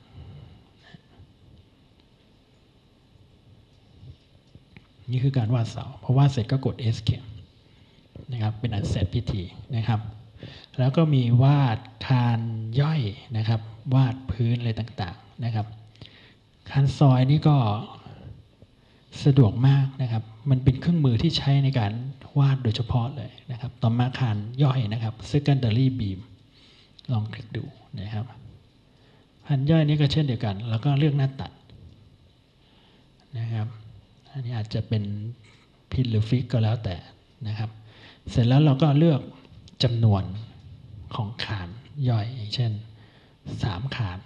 นี่คือการวาดเสาเพราะวาดเสร็จก็กด Escape นะครับเป็นอันเสร็จพิธีนะครับแล้วก็มีวาดคานย่อยนะครับวาดพื้นอะไรต่างๆนะครับคานซอยนี่ก็สะดวกมากนะครับมันเป็นเครื่องมือที่ใช้ในการวาดโดยเฉพาะเลยนะครับต่อมาคานย่อยนะครับ secondary beam ลองคลิกดูนะครับคานย่อยนี่ก็เช่นเดียวกันแล้วก็เลือกหน้าตัดนะครับอันนี้อาจจะเป็นพินหรือฟิกก็แล้วแต่นะครับเสร็จแล้วเราก็เลือกจำนวนของคานย่อยเช่นสามคาน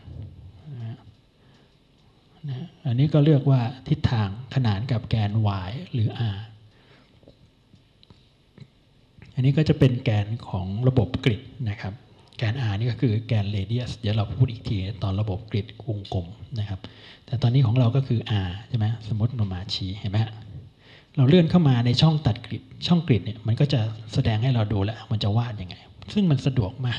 อันนี้ก็เลือกว่าทิศทางขนานกับแกน y หรือ r อันนี้ก็จะเป็นแกนของระบบกริดนะครับแกน r นี่ก็คือแกน radius เดี๋ยวเราพูดอีกทีตอนระบบกริดวงกลมนะครับแต่ตอนนี้ของเราก็คือ r ใช่ไหมสมมติเรามาชี้เห็นไหมเราเลื่อนเข้ามาในช่องตัดกริดช่องกริดเนี่ยมันก็จะแสดงให้เราดูแล้วมันจะวาดยังไงซึ่งมันสะดวกมาก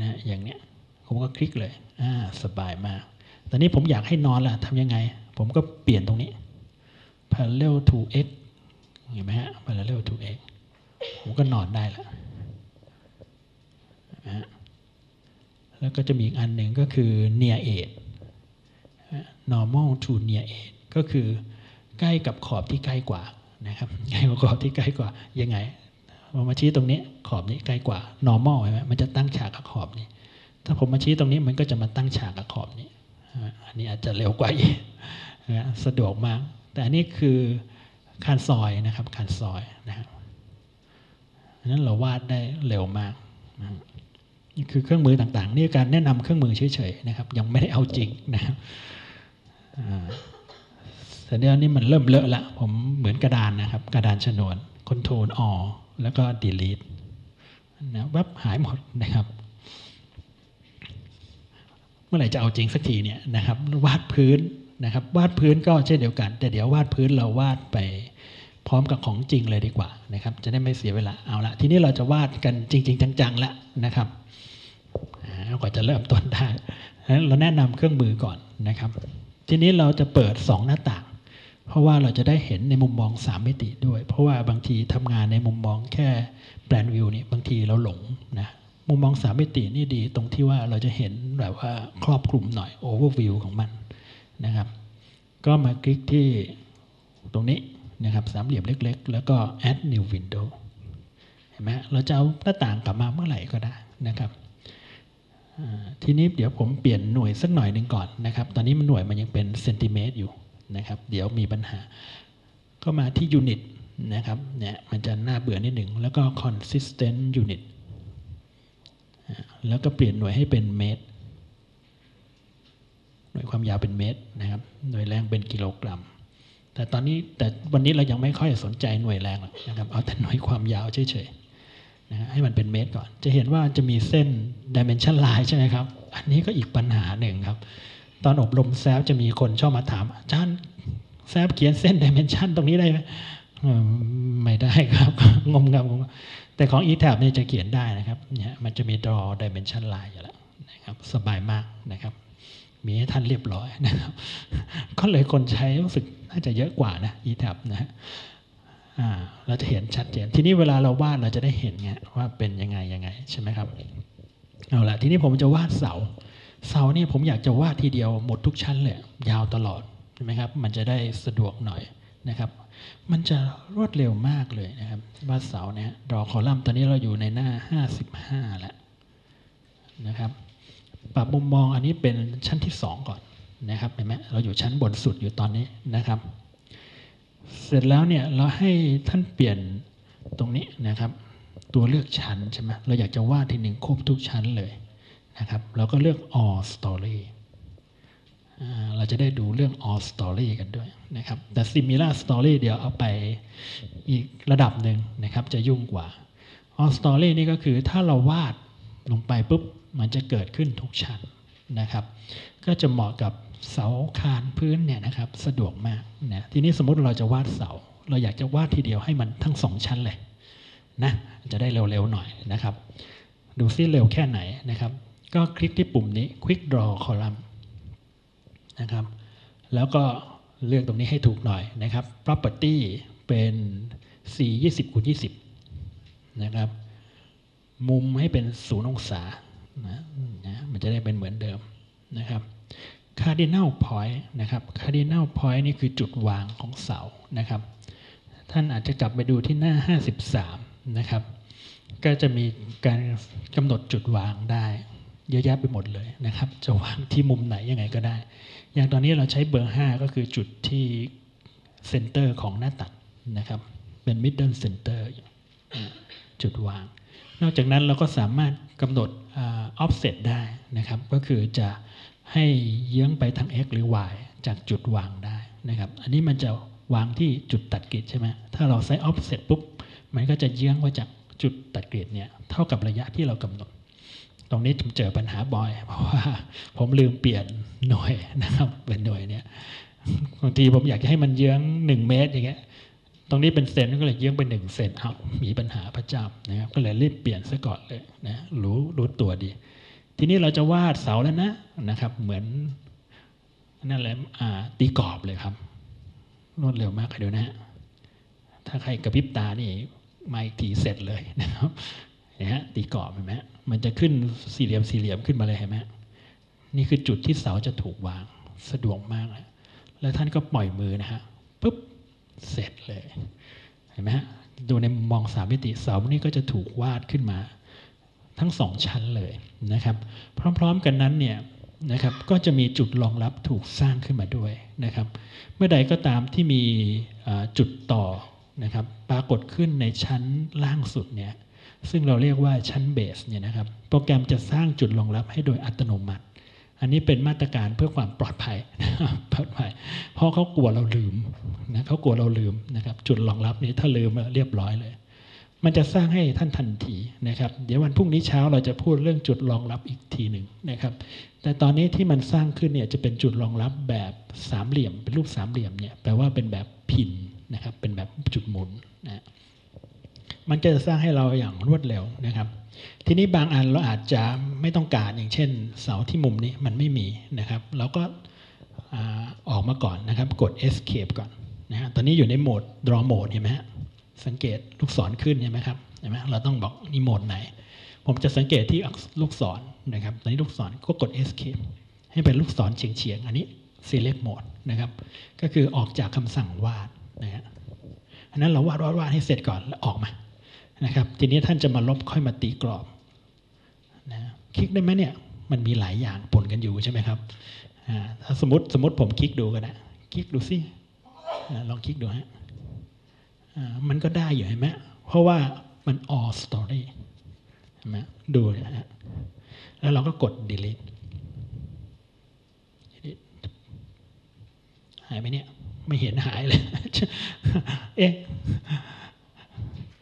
นะอย่างเนี้ยผมก็คลิกเลยอ่าสบายมากตอนนี้ผมอยากให้นอนล่ะทำยังไงผมก็เปลี่ยนตรงนี้ parallel to x เห็นไหมฮะ parallel to x ผมก็นอนได้ละแล้วก็จะมีอีกอันหนึ่งก็คือ near edge normal to near edge ก็คือใกล้กับขอบที่ใกล้กว่านะครับใกล้กับขอบที่ใกล้กว่ายังไงผมมาชี้ตรงนี้ขอบนี้ใกล้กว่า normal เห็นไหมมันจะตั้งฉากกับขอบนี้ถ้าผมมาชี้ตรงนี้มันก็จะมาตั้งฉากกับขอบนี้อันนี้อาจจะเร็วกว่าอีกสะดวกมากแต่อันนี้คือคานซอยนะครับคานซอยนะครับอันนั้นเราวาดได้เร็วมากนี่คือเครื่องมือต่างๆนี่การแนะนำเครื่องมือเฉยๆนะครับยังไม่ได้เอาจริงนะครับแต่เดี๋ยวนี้มันเริ่มเลอะละผมเหมือนกระดานนะครับกระดานชนวน Ctrl Alt แล้วก็ Delete นะแวบหายหมดนะครับเมื่อไหร่จะเอาจริงสักทีเนี่ยนะครับวาดพื้น นะครับวาดพื้นก็เช่นเดียวกันแต่เดี๋ยววาดพื้นเราวาดไปพร้อมกับของจริงเลยดีกว่านะครับจะได้ไม่เสียเวลาเอาละทีนี้เราจะวาดกันจริงๆจังๆแล้วนะครับก่อนจะเริ่มต้นได้เราแนะนำเครื่องมือก่อนนะครับทีนี้เราจะเปิดสองหน้าต่างเพราะว่าเราจะได้เห็นในมุมมองสามมิติด้วยเพราะว่าบางทีทำงานในมุมมองแค่แปลนวิวนี่บางทีเราหลงนะมุมมองสามมิตินี่ดีตรงที่ว่าเราจะเห็นแบบว่าครอบคลุมหน่อยโอเวอร์วิวของมันนะครับก็มาคลิกที่ตรงนี้นะครับสามเหลี่ยมเล็กๆแล้วก็ add new window เห็นไหมเราจะเอาหน้าต่างกลับมาเมื่อไหร่ก็ได้นะครับทีนี้เดี๋ยวผมเปลี่ยนหน่วยสักหน่อยหนึ่งก่อนนะครับตอนนี้มันหน่วยมันยังเป็นเซนติเมตรอยู่นะครับเดี๋ยวมีปัญหาก็มาที่ยูนิตนะครับเนี่ยมันจะน่าเบื่อนิดหนึ่งแล้วก็ consistent unit แล้วก็เปลี่ยนหน่วยให้เป็นเมตรหน่วยความยาวเป็นเมตรนะครับหน่วยแรงเป็นกิโลกรัมแต่ตอนนี้แต่วันนี้เรายังไม่ค่อยสนใจหน่วยแรงหรอกนะครับเอาแต่หน่วยความยาวเฉยๆนะให้มันเป็นเมตรก่อนจะเห็นว่าจะมีเส้น dimension line ใช่ไหมครับอันนี้ก็อีกปัญหาหนึ่งครับตอนอบรมแซฟจะมีคนชอบมาถามอาจารย์แซฟเขียนเส้น dimension ตรงนี้ได้ไหมไม่ได้ครับงมครับแต่ของ อี แท็บ นี่จะเขียนได้นะครับเนี่ยมันจะมี draw dimension line อยู่แล้วนะครับสบายมากนะครับมีให้ท่านเรียบร้อยนะครับก็เลยคนใช้รู้สึกน่าจะเยอะกว่านะ อี แท็บ นะฮะเราจะเห็นชัดเจนทีนี้เวลาเราวาดเราจะได้เห็นไงว่าเป็นยังไงยังไงใช่ไหมครับเอาละทีนี้ผมจะวาดเสาเสาเนี่ยผมอยากจะวาดทีเดียวหมดทุกชั้นเลยยาวตลอดใช่ไหมครับมันจะได้สะดวกหน่อยนะครับมันจะรวดเร็วมากเลยนะครับวาดเสาเนี่ยดรอคอลัมน์ตอนนี้เราอยู่ในหน้าห้าสิบห้าแล้วนะครับปรับมุมมองอันนี้เป็นชั้นที่สองก่อนนะครับเห็นไหมเราอยู่ชั้นบนสุดอยู่ตอนนี้นะครับเสร็จแล้วเนี่ยเราให้ท่านเปลี่ยนตรงนี้นะครับตัวเลือกชั้นใช่ไหมเราอยากจะวาดทีหนึ่งครบทุกชั้นเลยนะครับเราก็เลือก all story เราจะได้ดูเรื่อง all story กันด้วยนะครับแต่ similar story เดี๋ยวเอาไปอีกระดับหนึ่งนะครับจะยุ่งกว่า all story นี่ก็คือถ้าเราวาดลงไปปุ๊บมันจะเกิดขึ้นทุกชั้นนะครับก็จะเหมาะกับเสาคานพื้นเนี่ยนะครับสะดวกมากนะทีนี้สมมติเราจะวาดเสาเราอยากจะวาดทีเดียวให้มันทั้งสองชั้นเลยนะจะได้เร็วๆหน่อยนะครับดูซิเร็วแค่ไหนนะครับก็คลิกที่ปุ่มนี้ Quick Draw Column นะครับแล้วก็เลือกตรงนี้ให้ถูกหน่อยนะครับ Property เป็น สี่ร้อยยี่สิบคูณยี่สิบ นะครับมุมให้เป็นศูนย์องศานะมันจะได้เป็นเหมือนเดิมนะครับ Cardinal Point นะครับ Cardinal Point นี่คือจุดวางของเสานะครับท่านอาจจะกลับไปดูที่หน้าห้าสิบสามนะครับก็จะมีการกำหนดจุดวางได้เยอะแยะไปหมดเลยนะครับจะวางที่มุมไหนยังไงก็ได้อย่างตอนนี้เราใช้เบอร์ห้าก็คือจุดที่เซนเตอร์ของหน้าตัดนะครับเป็น middle center จุดวางนอกจากนั้นเราก็สามารถกำหนด offset ได้นะครับก็คือจะให้เยื้องไปทาง x หรือ y จากจุดวางได้นะครับอันนี้มันจะวางที่จุดตัดกริดใช่ไหมถ้าเราใช้ offset ปุ๊บมันก็จะเยื้องไปจากจุดตัดกริดเนี่ยเท่ากับระยะที่เรากำหนดตรงนี้ผมเจอปัญหาบ่อยเพราะว่าผมลืมเปลี่ยนหน่วยนะครับเป็นหน่วยเนี่ยบางทีผมอยากจะให้มันเยื้องหนึ่งเมตรอย่างเงี้ยตรงนี้เป็นเซนก็เลยเยื้องไปหนึ่งเซนเอามีปัญหาประจำนะครับก็เลยรีบเปลี่ยนซะก่อนเลยนะรู้รู้ตัวดีทีนี้เราจะวาดเสาแล้วนะนะครับเหมือนนั่นแหละตีกรอบเลยครับรวดเร็วมากเลยเดี๋ยวนะถ้าใครกระพริบตานี่มาอีกทีเสร็จเลยนะครับนะฮะตีกรอบเห็นไหมมันจะขึ้นสี่เหลี่ยมสี่เหลี่ยมขึ้นมาเลยเห็นไหมนี่คือจุดที่เสาจะถูกวางสะดวกมากนะแล้วท่านก็ปล่อยมือนะฮะปุ๊บเสร็จเลยเห็นไหมฮะดูในมุมมองสามมิติเสานี่ก็จะถูกวาดขึ้นมาทั้งสองชั้นเลยนะครับพร้อมๆกันนั้นเนี่ยนะครับก็จะมีจุดรองรับถูกสร้างขึ้นมาด้วยนะครับเมื่อใดก็ตามที่มีจุดต่อนะครับปรากฏขึ้นในชั้นล่างสุดเนี่ยซึ่งเราเรียกว่าชั้นเบสเนี่ยนะครับโปรแกรมจะสร้างจุดรองรับให้โดยอัตโนมัติอันนี้เป็นมาตรการเพื่อความปลอดภัยปลอดภัยเพราะเขากลัวเราลืมนะเขากลัวเราลืมนะครับจุดรองรับนี้ถ้าลืมเรียบร้อยเลยมันจะสร้างให้ท่านทันทีนะครับเดี๋ยววันพรุ่งนี้เช้าเราจะพูดเรื่องจุดรองรับอีกทีหนึ่งนะครับ แต่ตอนนี้ที่มันสร้างขึ้นเนี่ยจะเป็นจุดรองรับแบบสามเหลี่ยมเป็นรูปสามเหลี่ยมเนี่ยแปลว่าเป็นแบบพินนะครับเป็นแบบจุดหมุนนะมันจะสร้างให้เราอย่างรวดเร็วนะครับทีนี้บางอันเราอาจจะไม่ต้องการอย่างเช่นเสาที่มุมนี้มันไม่มีนะครับเราก็ออกมาก่อนนะครับกด Escape ก่อนนะฮะตอนนี้อยู่ในโหมด Draw Mode เห็นไหมฮะสังเกตลูกศรขึ้นเห็นไหมครับเห็นไหมเราต้องบอกนี่โหมดไหนผมจะสังเกตที่ลูกศรนะครับตอนนี้ลูกศรก็กด Escape ให้เป็นลูกศรเฉียงๆอันนี้ Select Mode นะครับก็คือออกจากคำสั่งวาดนะฮะอันนั้นเราวาดวาดวาดให้เสร็จก่อนแล้วออกมานะครับทีนี้ท่านจะมาลบค่อยมาตีกรอบนะคลิกได้ไหมเนี่ยมันมีหลายอย่างปนกันอยู่ใช่ไหมครับถ้าสมมติสมมติผมคลิกดูกันนะคลิกดูสิลองคลิกดูฮะมันก็ได้อยู่เห็นไหมเพราะว่ามัน all story เห็นไหมดูนะฮะแล้วเราก็กด delete หายไหมเนี่ยไม่เห็นหายเลยเอ๊ะ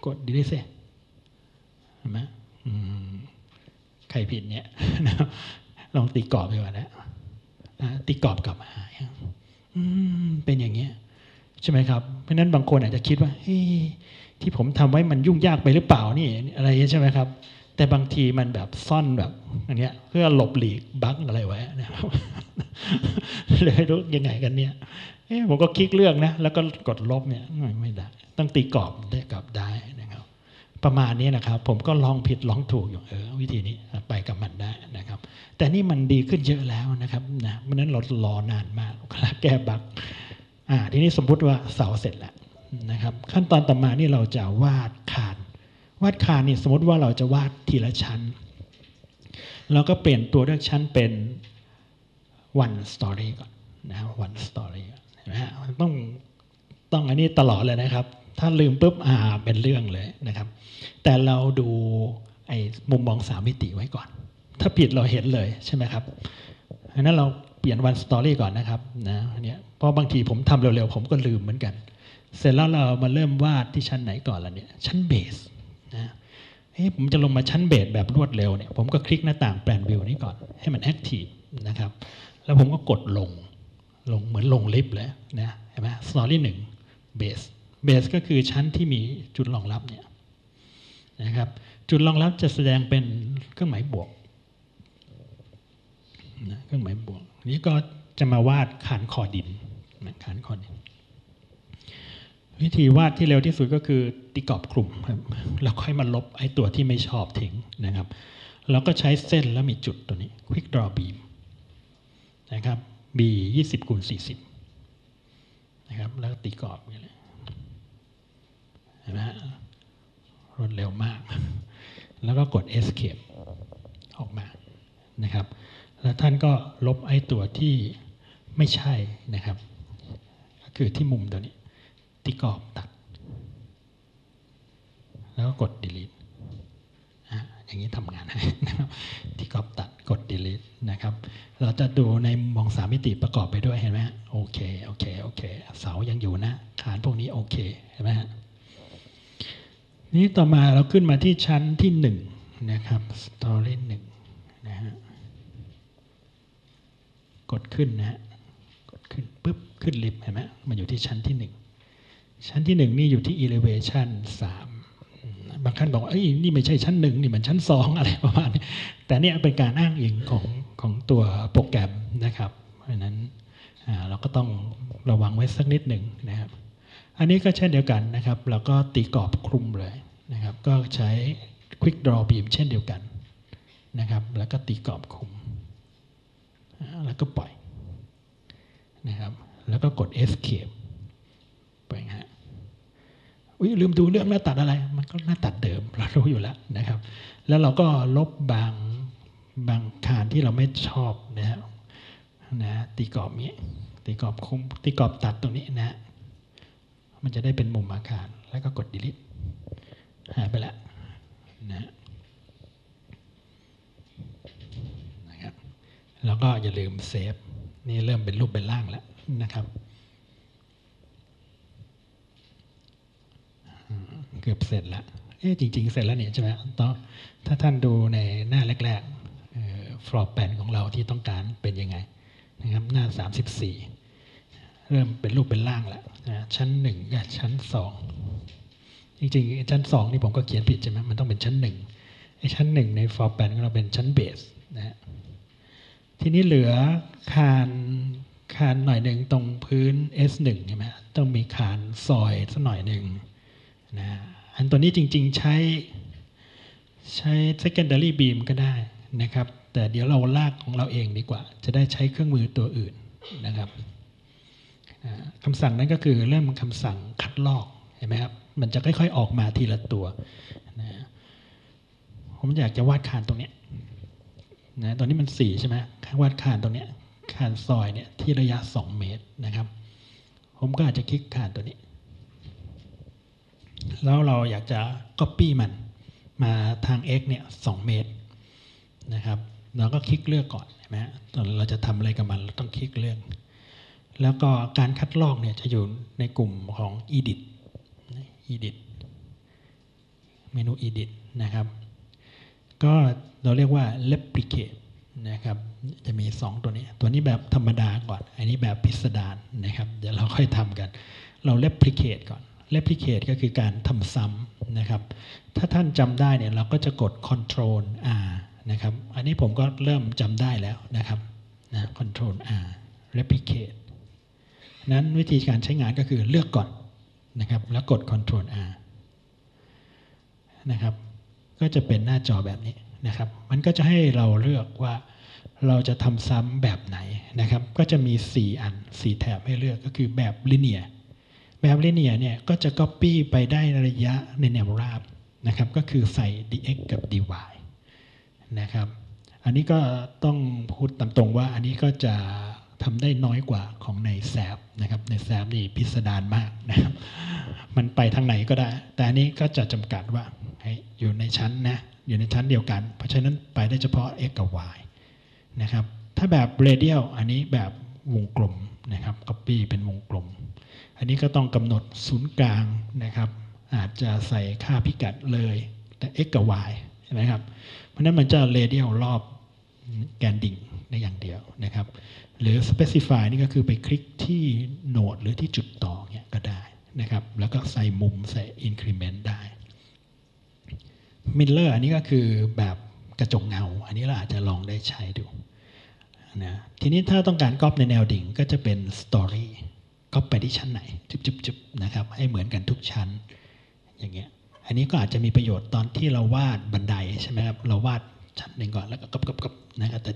กด delete สิเห็นไหมใครผิดเนี่ยลองตีกรอบไปก่อนนะตีกรอบกลับมาเป็นอย่างนี้ใช่ไหมครับเพราะนั้นบางคนอาจจะคิดว่าที่ผมทำไว้มันยุ่งยากไปหรือเปล่านี่อะไรใช่ไหมครับแต่บางทีมันแบบซ่อนแบบอย่างเงี้ยเพื่อหลบหลีกบั๊กอะไรไว้นะครับเลยรู้ยังไงกันเนี่ยผมก็คลิกเลือกนะแล้วก็กดลบเนี่ยไม่ได้ต้องตีกรอบได้กลับได้นะครับประมาณนี้นะครับผมก็ลองผิดลองถูกอยู่เออวิธีนี้ไปกับมันได้นะครับแต่นี่มันดีขึ้นเยอะแล้วนะครับนะเพราะนั้นเรารอนานมากแล้วแก้บั๊กอ่าทีนี้สมมุติว่าเสาเสร็จแล้วนะครับขั้นตอนต่อมานี่เราจะวาดคานวาดคานนี่สมมติว่าเราจะวาดทีละชั้นเราก็เปลี่ยนตัวเลือกชั้นเป็น one story ก่อนนะ one story เห็นไหมฮะต้องต้องอันนี้ตลอดเลยนะครับถ้าลืมปุ๊บอ่าเป็นเรื่องเลยนะครับแต่เราดูไอ้มุมมองสามมิติไว้ก่อนถ้าผิดเราเห็นเลยใช่ไหมครับอันนั้นเราเปลี่ยนวันสตอรี่ก่อนนะครับนะเนี่ยเพราะบางทีผมทำเร็วๆผมก็ลืมเหมือนกันเสร็จแล้วเรามาเริ่มวาดที่ชั้นไหนก่อนล่ะเนี่ยชั้นเบสนะเฮ้ยผมจะลงมาชั้นเบสแบบรวดเร็วเนี่ยผมก็คลิกหน้าต่างแปลนวิวนี้ก่อนให้มันแอคทีฟนะครับแล้วผมก็กดลงลงเหมือนลงลิฟต์เลยนะเห็นไหมสตอรี่หนึ่งเบสเบสก็คือชั้นที่มีจุดรองรับเนี่ยนะครับจุดรองรับจะแสดงเป็นเครื่องหมายบวกนะเครื่องหมายบวกนี้ก็จะมาวาดคานคอดินนะคานคอดินวิธีวาดที่เร็วที่สุดก็คือตีกรอบกลุ่มครับแล้วค่อยมาลบไอ้ตัวที่ไม่ชอบทิ้งนะครับแล้วก็ใช้เส้นแล้วมีจุดตัวนี้ Quick Draw Beam นะครับ B ยี่สิบคูณสี่สิบนะครับแล้วตีกรอบอย่างนี้นะรวดเร็วมากแล้วก็กด Escape ออกมานะครับแล้วท่านก็ลบไอ้ตัวที่ไม่ใช่นะครับก็คือที่มุมตัวนี้ตีกรอบตัดแล้วก็กด Delete อ่ะอย่างนี้ทำงานให้นะครับตีกรอบตัดกด Delete นะครับเราจะดูในมองสามมิติประกอบไปด้วยเห็นไหมฮะโอเคโอเคโอเคเสายังอยู่นะคานพวกนี้โอเคเห็นไหมฮะนี้ต่อมาเราขึ้นมาที่ชั้นที่หนึ่งนะครับ Story หนึ่งนะฮะกดขึ้นนะฮะกดขึ้นปุ๊บขึ้นลิฟต์เห็นไหมมันอยู่ที่ชั้นที่หนึ่งชั้นที่หนึ่งนี่อยู่ที่ Elevation สามบางท่านบอกเอ้ยนี่ไม่ใช่ชั้นหนึ่งนี่มันชั้นสองอะไรประมาณนี้แต่เนี่ยเป็นการอ้างอิงของของตัวโปรแกรมนะครับเพราะฉะนั้นเราก็ต้องระวังไว้สักนิดหนึ่งนะครับอันนี้ก็เช่นเดียวกันนะครับเราก็ตีกรอบคลุมเลยนะครับก็ใช้ Quick Draw Beam เช่นเดียวกันนะครับแล้วก็ตีกรอบคลุมแล้วก็ปล่อยนะครับแล้วก็กด Escape ปล่อยฮะอุ๊ยลืมดูเรื่องหน้าตัดอะไรมันก็หน้าตัดเดิมเรารู้อยู่แล้วนะครับแล้วเราก็ลบบางบางคานที่เราไม่ชอบนะฮะนะตีกรอบนี้ตีกรอบคลุมตีกรอบตัดตรงนี้นะมันจะได้เป็นมุมอาคารแล้วก็กด delete หายไปแล้วนะนะครับแล้วก็อย่าลืมเซฟนี่เริ่มเป็นรูปเป็นร่างแล้วนะครับเกือบเสร็จแล้วเอ๊ะจริงๆเสร็จแล้วเนี่ยใช่ไหมตอนถ้าท่านดูในหน้าแรกๆ floor plan ของเราที่ต้องการเป็นยังไงนะครับหน้าสามสิบสี่เริ่มเป็นรูปเป็นร่างแล้วนะชั้นหนึ่งกับชั้นสองจริงๆชั้นสองนี่ผมก็เขียนผิดใช่ไหมมันต้องเป็นชั้นหนึ่งไอ้ชั้นหนึ่งใน floor plan ของเราเป็นชั้นเบสนะฮะทีนี้เหลือคานคานหน่อยหนึ่งตรงพื้น เอส หนึ่ง ใช่ไหมต้องมีคานซอยสักหน่อยหนึ่งนะอันตัวนี้จริงๆใช้ใช้ secondary beam ก็ได้นะครับแต่เดี๋ยวเราลากของเราเองดีกว่าจะได้ใช้เครื่องมือตัวอื่นนะครับคำสั่งนั้นก็คือเริ่มคำสั่งคัดลอกเห็นไหมครับมันจะค่อยๆออกมาทีละตัวนะผมอยากจะวาดคานตรงนี้นะตอนนี้มันสี่ใช่ไหมวาดคานตรงนี้คานซอยเนี่ยที่ระยะสองเมตรนะครับผมก็อาจจะคลิกคานตัวนี้แล้วเราอยากจะ copy มันมาทาง x เนี่ยสองเมตรนะครับเราก็คลิกเลือกก่อนใช่ไหมตอนเราจะทำอะไรกับมันเราต้องคลิกเลือกแล้วก็การคัดลอกเนี่ยจะอยู่ในกลุ่มของ edit edit เมนู edit นะครับก็เราเรียกว่า replicate นะครับจะมีสองตัวนี้ตัวนี้แบบธรรมดาก่อนอันนี้แบบพิสดารนะครับเดี๋ยวเราค่อยทำกันเรา replicate ก่อน replicate ก็คือการทำซ้ำนะครับถ้าท่านจำได้เนี่ยเราก็จะกด Control R นะครับอันนี้ผมก็เริ่มจำได้แล้วนะครับนะ Control R replicate นั้นวิธีการใช้งานก็คือเลือกก่อนนะครับแล้วกด Control R นะครับก็จะเป็นหน้าจอแบบนี้นะครับมันก็จะให้เราเลือกว่าเราจะทำซ้ำแบบไหนนะครับก็จะมีสี่อันสี่แถบให้เลือกก็คือแบบลิเนียร์แบบลิเนียร์เนี่ยก็จะ copy ไปได้ระยะในแนวราบนะครับก็คือใส่ dx กับ dy นะครับอันนี้ก็ต้องพูดตามตรงว่าอันนี้ก็จะทำได้น้อยกว่าของในแซฟนะครับในแซฟนี่พิสดารมากนะครับมันไปทางไหนก็ได้แต่อันนี้ก็จะจำกัดว่าอยู่ในชั้นนะอยู่ในชั้นเดียวกันเพราะฉะนั้นไปได้เฉพาะ x กับ y นะครับถ้าแบบเรเดียลอันนี้แบบวงกลมนะครับ copy เป็นวงกลมอันนี้ก็ต้องกำหนดศูนย์กลางนะครับอาจจะใส่ค่าพิกัดเลยแต่ x กับ y ใช่ไหมครับเพราะนั้นมันจะเรเดียลรอบแกนดิ่งในอย่างเดียวนะครับหรือ specify นี่ก็คือไปคลิกที่โหนดหรือที่จุดต่อเนี่ยก็ได้นะครับแล้วก็ใส่มุมใส่ increment ได้มิลเลอร์อันนี้ก็คือแบบกระจกเงาอันนี้เราอาจจะลองได้ใช้ดูนะทีนี้ถ้าต้องการก๊อปในแนวดิ่งก็จะเป็น story ก๊อปไปที่ชั้นไหนจุบๆนะครับให้เหมือนกันทุกชั้นอย่างเงี้ยอันนี้ก็อาจจะมีประโยชน์ตอนที่เราวาดบันไดใช่ไหมครับเราวาดชั้นหนึ่งก่อนแล้วก็ก๊อปๆๆนะครับแต่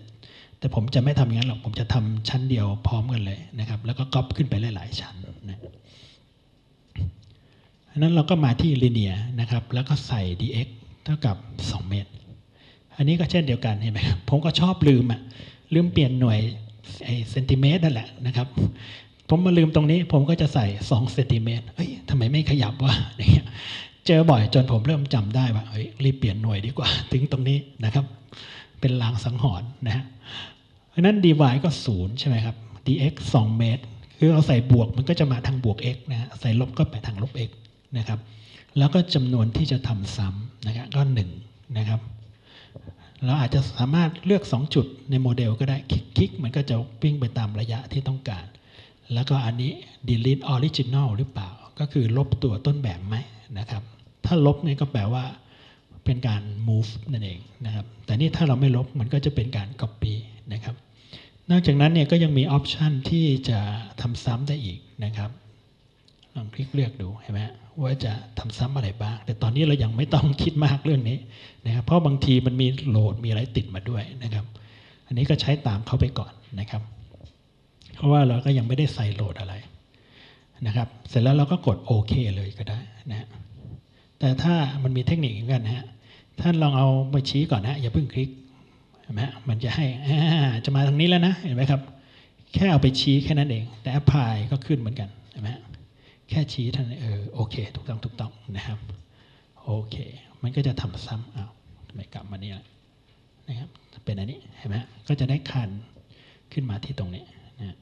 แต่ผมจะไม่ทำอย่างนั้นหรอกผมจะทำชั้นเดียวพร้อมกันเลยนะครับแล้วก็ก๊อปขึ้นไปหลายๆชั้นนะอันนั้นเราก็มาที่ linear นะครับแล้วก็ใส่ dxเท่ากับสองเมตรอันนี้ก็เช่นเดียวกันเห็นไหมครับผมก็ชอบลืมอ่ะลืมเปลี่ยนหน่วยไอ้เซนติเมตรนั่นแหละนะครับผมมาลืมตรงนี้ผมก็จะใส่สองเซนติเมตรเฮ้ยทำไมไม่ขยับวะอย่างเงี้ยเจอบ่อยจนผมเริ่มจำได้ว่าเฮ้ยรีบเปลี่ยนหน่วยดีกว่าถึงตรงนี้นะครับเป็นลางสังหรณ์นะฮะเพราะนั้น dy ก็ศูนย์ใช่ไหมครับ dx สองเมตรคือเอาใส่บวกมันก็จะมาทางบวก x นะฮะใส่ลบก็ไปทางลบ x นะครับแล้วก็จำนวนที่จะทำซ้ำนะครับก็หนึ่งนะครับเราอาจจะสามารถเลือกสองจุดในโมเดลก็ได้คลิกๆมันก็จะวิ่งไปตามระยะที่ต้องการแล้วก็อันนี้ delete original หรือเปล่าก็คือลบตัวต้นแบบไหมนะครับถ้าลบนี่ก็แปลว่าเป็นการ move นั่นเองนะครับแต่นี่ถ้าเราไม่ลบมันก็จะเป็นการ copy นะครับนอกจากนั้นเนี่ยก็ยังมี option ที่จะทำซ้ำได้อีกนะครับลองคลิกเลือกดูเห็นไหมว่าจะทำซ้ำอะไรบ้างแต่ตอนนี้เรายังไม่ต้องคิดมากเรื่องนี้นะครับเพราะบางทีมันมีโหลดมีอะไรติดมาด้วยนะครับอันนี้ก็ใช้ตามเขาไปก่อนนะครับเพราะว่าเราก็ยังไม่ได้ใส่โหลดอะไรนะครับเสร็จแล้วเราก็กดโอเคเลยก็ได้นะแต่ถ้ามันมีเทคนิคเหมือนกันนะฮะท่านลองเอามาชี้ก่อนนะอย่าเพิ่งคลิกเห็นไหมมันจะให้จะมาทางนี้แล้วนะเห็นไหมครับแค่เอาไปชี้แค่นั้นเองแต่ apply ก็ขึ้นเหมือนกันเห็นไหมแค่ชี้ท่านเออโอเคถูกต้องถูกต้องนะครับโอเคมันก็จะทำซ้ำอ้าวทำไมกลับมานี่ล่ะนะครับเป็นอันนี้เห็นไหมก็จะได้คานขึ้นมาที่ตรงนี้นะ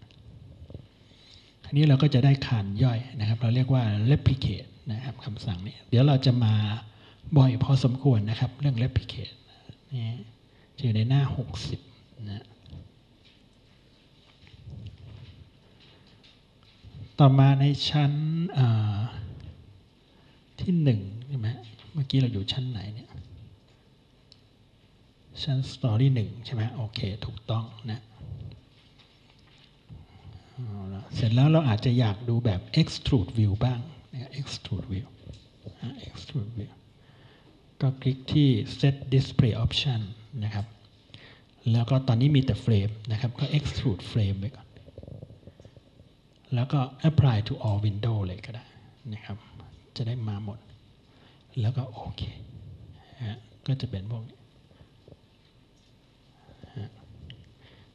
ทีนี้เราก็จะได้คานย่อยนะครับเราเรียกว่า replicate นะครับคำสั่งนี้เดี๋ยวเราจะมาบ่อยพอสมควรนะครับเรื่อง replicate นี่อยู่ในหน้าหกสิบ นะต่อมาในชั้นที่หนึ่งใช่ไหมเมื่อกี้เราอยู่ชั้นไหนเนี่ยชั้นสตอรี่หนึ่งใช่ไหมโอเคถูกต้องนะเสร็จแล้วเราอาจจะอยากดูแบบ extrude view บ้างนะ extrude view extrude view ก็คลิกที่ set display option นะครับแล้วก็ตอนนี้มีแต่เฟรมนะครับก็ extrude frame ไปก่อนแล้วก็ apply to all window เลยก็ได้นะครับจะได้มาหมดแล้วก็โอเคก็จะเป็นพวกนี้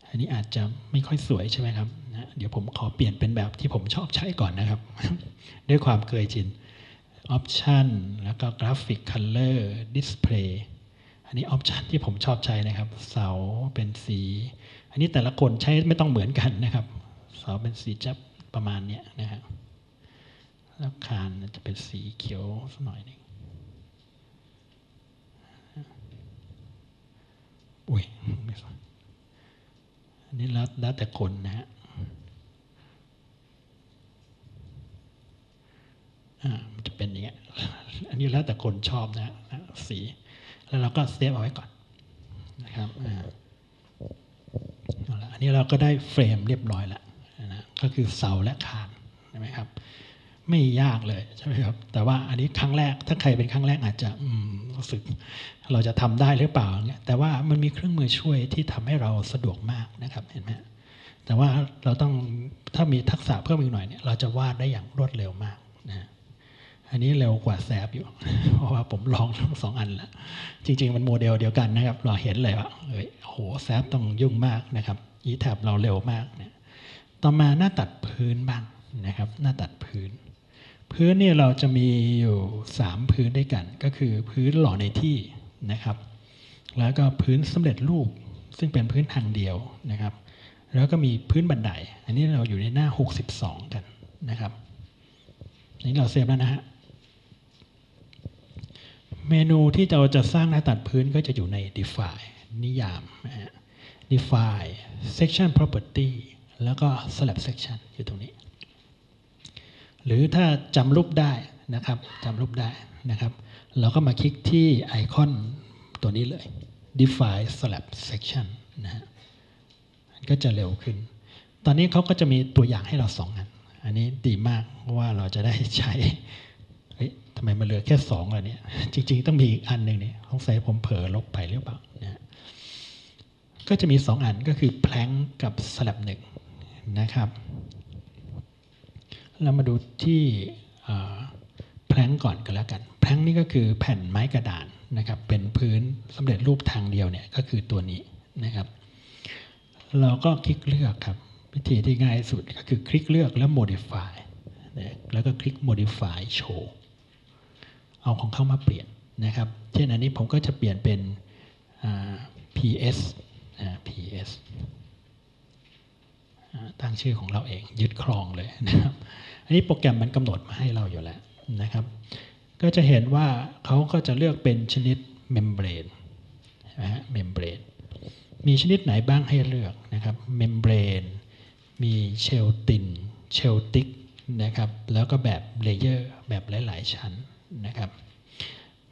อันนี้อาจจะไม่ค่อยสวยใช่ไหมครับนะเดี๋ยวผมขอเปลี่ยนเป็นแบบที่ผมชอบใช้ก่อนนะครับ ด้วยความเคยชิน option แล้วก็ graphic color display อันนี้ option ที่ผมชอบใช้นะครับเสาเป็นสีอันนี้แต่ละคนใช้ไม่ต้องเหมือนกันนะครับเสาเป็นสีจับประมาณนี้นะครับแล้วคานจะเป็นสีเขียวสักหน่อยนึงอุ้ยอันนี้แล้วแต่คนนะฮะอ่ามันจะเป็นอย่างเงี้ยอันนี้แล้วแต่คนชอบนะฮะสีแล้วเราก็เซฟเอาไว้ก่อนนะครับอ่าเอาละอันนี้เราก็ได้เฟรมเรียบร้อยแล้วนะก็คือเสาและคานใช่ไหมครับไม่ยากเลยใช่ไหมครับแต่ว่าอันนี้ครั้งแรกถ้าใครเป็นครั้งแรกอาจจะรู้สึกเราจะทำได้หรือเปล่าเนี่ยแต่ว่ามันมีเครื่องมือช่วยที่ทำให้เราสะดวกมากนะครับเห็นไหมแต่ว่าเราต้องถ้ามีทักษะเพิ่มอีกหน่อยเนี่ยเราจะวาดได้อย่างรวดเร็วมากนะอันนี้เร็วกว่าแซบอยู่เพราะว่าผมลองทั้งสองอันแล้วจริงๆมันโมเดลเดียวกันนะครับเราเห็นเลยว่าเอ้ยโหแซบต้องยุ่งมากนะครับ อี แท็บ เราเร็วมากเนี่ยต่อมาหน้าตัดพื้นบ้างนะครับหน้าตัดพื้นพื้นเนี่ยเราจะมีอยู่สามพื้นด้วยกันก็คือพื้นหล่อในที่นะครับแล้วก็พื้นสำเร็จรูปซึ่งเป็นพื้นทางเดียวนะครับแล้วก็มีพื้นบันไดอันนี้เราอยู่ในหน้าหกสิบสองกันนะครับนี่เราเซฟแล้วนะฮะเมนูที่เราจะสร้างหน้าตัดพื้นก็จะอยู่ใน define นิยาม define section property แล้วก็ slab section อยู่ตรงนี้หรือถ้าจำรูปได้นะครับจำรูปได้นะครับเราก็มาคลิกที่ไอคอนตัวนี้เลย define slab section นะฮะก็จะเร็วขึ้นตอนนี้เขาก็จะมีตัวอย่างให้เราสองอันอันนี้ดีมากเพราะว่าเราจะได้ใช้เฮ้ยทำไมมันเหลือแค่สองล่ะเนี่ยจริงๆต้องมีอีกอันหนึ่งเนี่ยสงสัยผมเผลอลบไปหรือเปล่านะก็จะมีสองอันก็คือ plank กับ slab หนึ่งนะครับเรามาดูที่แพลงก่อนกันแล้วกันแพลงนี่ก็คือแผ่นไม้กระดานนะครับเป็นพื้นสำเร็จรูปทางเดียวเนี่ยก็คือตัวนี้นะครับเราก็คลิกเลือกครับวิธีที่ง่ายสุดก็คือคลิกเลือกแล้ว modify แล้วก็คลิก modify show เอาของเข้ามาเปลี่ยนนะครับเช่นอันนี้ผมก็จะเปลี่ยนเป็น พี เอส พี เอสตั้งชื่อของเราเองยึดครองเลยนะครับอันนี้โปรแกรมมันกำหนดมาให้เราอยู่แล้วนะครับก็จะเห็นว่าเขาก็จะเลือกเป็นชนิดเมมเบรนนะฮะเมมเบรนมีชนิดไหนบ้างให้เลือกนะครับเมมเบรนมีเชลตินเชลติกนะครับแล้วก็แบบเลเยอร์แบบหลายๆชั้นนะครับ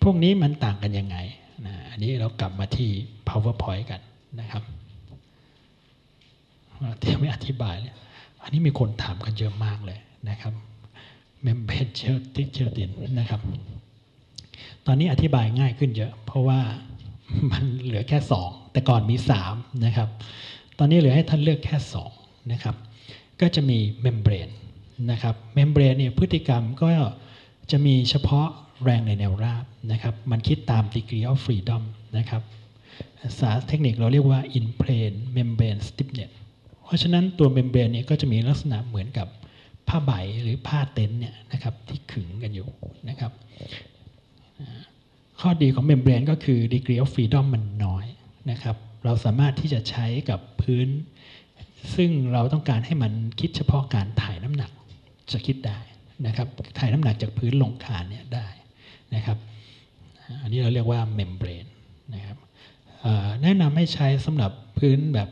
พวกนี้มันต่างกันยังไงนะอันนี้เรากลับมาที่ PowerPoint กันนะครับที่ไม่อธิบายเนี่ยอันนี้มีคนถามกันเยอะมากเลยนะครับเมมเบรนเชลติกเชลตินนะครับตอนนี้อธิบายง่ายขึ้นเยอะเพราะว่ามันเหลือแค่สองแต่ก่อนมีสามนะครับตอนนี้เหลือให้ท่านเลือกแค่สองนะครับก็จะมีเมมเบรนนะครับเมมเบรนเนี่ยพฤติกรรมก็จะมีเฉพาะแรงในแนวราบนะครับมันคิดตาม degree of freedom นะครับภาษาเทคนิคเราเรียกว่า in plane membrane stiffnessเพราะฉะนั้นตัวเมมเบรนเนี่ยก็จะมีลักษณะเหมือนกับผ้าใบหรือผ้าเต็นท์เนี่ยนะครับที่ขึงกันอยู่นะครับข้อดีของเมมเบรนก็คือ degree of freedom มันน้อยนะครับเราสามารถที่จะใช้กับพื้นซึ่งเราต้องการให้มันคิดเฉพาะการถ่ายน้ำหนักจะคิดได้นะครับถ่ายน้ำหนักจากพื้นลงคานเนี่ยได้นะครับอันนี้เราเรียกว่าเมมเบรนนะครับแนะนำให้ใช้สำหรับ พื้นแบบ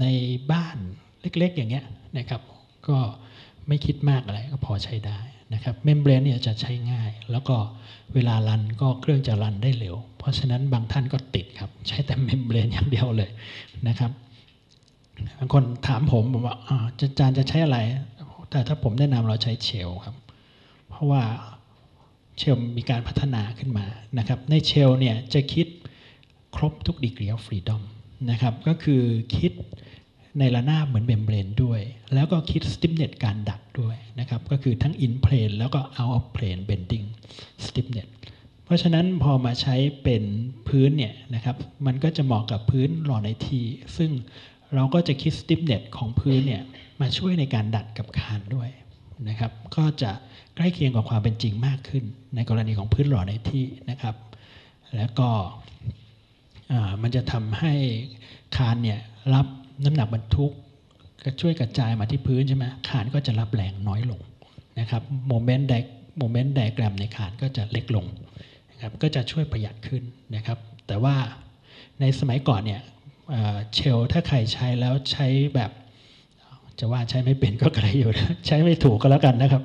ในบ้านเล็กๆอย่างเงี้ยนะครับก็ไม่คิดมากอะไรก็พอใช้ได้นะครับเมมเบรนเนี่ยจะใช้ง่ายแล้วก็เวลารันก็เครื่องจะรันได้เร็วเพราะฉะนั้นบางท่านก็ติดครับใช้แต่เมมเบรนอย่างเดียวเลยนะครับบางคนถามผมบอกว่าอาจารย์จะใช้อะไรแต่ถ้าผมแนะนำเราใช้เชลครับเพราะว่าเชลมีการพัฒนาขึ้นมานะครับในเชลเนี่ยจะคิดครบทุก degree of freedom นะครับก็คือคิดในระนาบเหมือนเมมเบรนด้วยแล้วก็คิด stiffness การดักด้วยนะครับก็คือทั้ง in plane แล้วก็ out of plane bending stiffness เพราะฉะนั้นพอมาใช้เป็นพื้นเนี่ยนะครับมันก็จะเหมาะกับพื้นรอในทีซึ่งเราก็จะคิด stiffness ของพื้นเนี่ยมาช่วยในการดัดกับคานด้วยนะครับก็จะใกล้เคียงกับความเป็นจริงมากขึ้นในกรณีของพื้นหล่อในที่นะครับแล้วก็มันจะทำให้คานเนี่ยรับน้ำหนักบรรทุกก็ช่วยกระจายมาที่พื้นใช่ไหมคานก็จะรับแรงน้อยลงนะครับโมเมนต์ไดโมเมนต์ไดแกรมในคานก็จะเล็กลงนะครับก็จะช่วยประหยัดขึ้นนะครับแต่ว่าในสมัยก่อนเนี่ยเชลถ้าใครใช้แล้วใช้แบบจะว่าใช้ไม่เป็นก็กระไรอยู่นะใช้ไม่ถูกก็แล้วกันนะครับ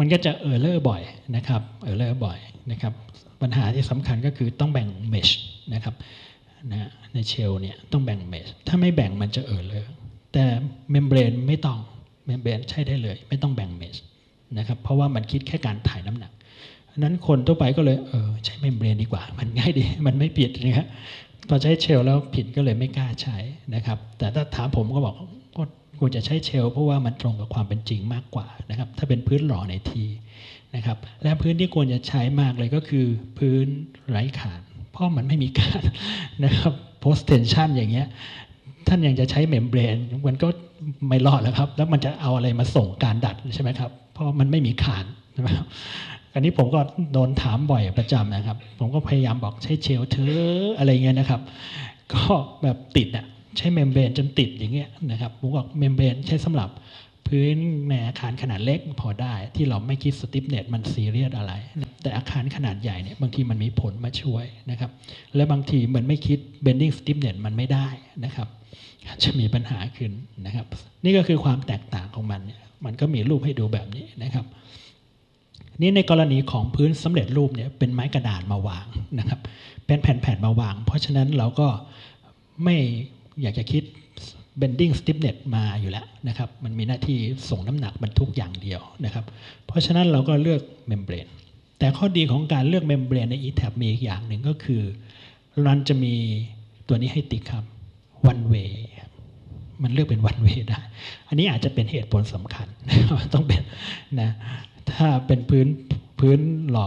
มันก็จะเออร์เลอร์บ่อยนะครับเออร์เลอร์บ่อยนะครับปัญหาที่สำคัญก็คือต้องแบ่งเมชนะครับนะในเชลเนี่ยต้องแบ่งเมชถ้าไม่แบ่งมันจะเออร์เลอร์แต่เมมเบรนไม่ต้องเมมเบรนใช้ได้เลยไม่ต้องแบ่งเมชนะครับเพราะว่ามันคิดแค่การถ่ายน้ำหนักนั้นคนทั่วไปก็เลยเออใช้เมมเบรนดีกว่ามันง่ายดีมันไม่ผิดนะฮะพอใช้เชลแล้วผิดก็เลยไม่กล้าใช้นะครับแต่ถ้าถามผมก็บอกควรจะใช้เชลเพราะว่ามันตรงกับความเป็นจริงมากกว่านะครับถ้าเป็นพื้นหล่อในทีนะครับและพื้นที่ควรจะใช้มากเลยก็คือพื้นไร้คานเพราะมันไม่มีคานนะครับ post tension อย่างเงี้ยท่านยังจะใช้เมมเบรนมันก็ไม่รอดแล้วครับแล้วมันจะเอาอะไรมาส่งการดัดใช่ไหมครับเพราะมันไม่มีคานใช่ไหมครับอันนี้ผมก็โดนถามบ่อยประจำนะครับผมก็พยายามบอกใช้เชลเธออะไรเงี้ยนะครับก็แบบติดอ่ะใช้เมมเบรนจนติดอย่างเงี้ยนะครับผมบอกเมมเบรนใช้สำหรับพื้นในอาคารขนาดเล็กพอได้ที่เราไม่คิดสติปเน็ตมันซีเรียสอะไรแต่อาคารขนาดใหญ่เนี่ยบางทีมันมีผลมาช่วยนะครับและบางทีมันไม่คิดเบนดิ้งสติปเน็ตมันไม่ได้นะครับจะมีปัญหาขึ้นนะครับนี่ก็คือความแตกต่างของมันเนี่ยมันก็มีรูปให้ดูแบบนี้นะครับนี่ในกรณีของพื้นสำเร็จรูปเนี่ยเป็นไม้กระดาษมาวางนะครับเป็นแผ่นๆมาวางเพราะฉะนั้นเราก็ไม่อยากจะคิด bending stiffness มาอยู่แล้วนะครับมันมีหน้าที่ส่งน้ำหนักบรรทุกอย่างเดียวนะครับเพราะฉะนั้นเราก็เลือกเมมเบรนแต่ข้อดีของการเลือกเมมเบรนใน อี แท็บ มีอีกอย่างหนึ่งก็คือมันจะมีตัวนี้ให้ติ๊กครับ one way มันเลือกเป็น one way ได้อันนี้อาจจะเป็นเหตุผลสำคัญ ต้องเป็นนะถ้าเป็นพื้นพื้นหล่อ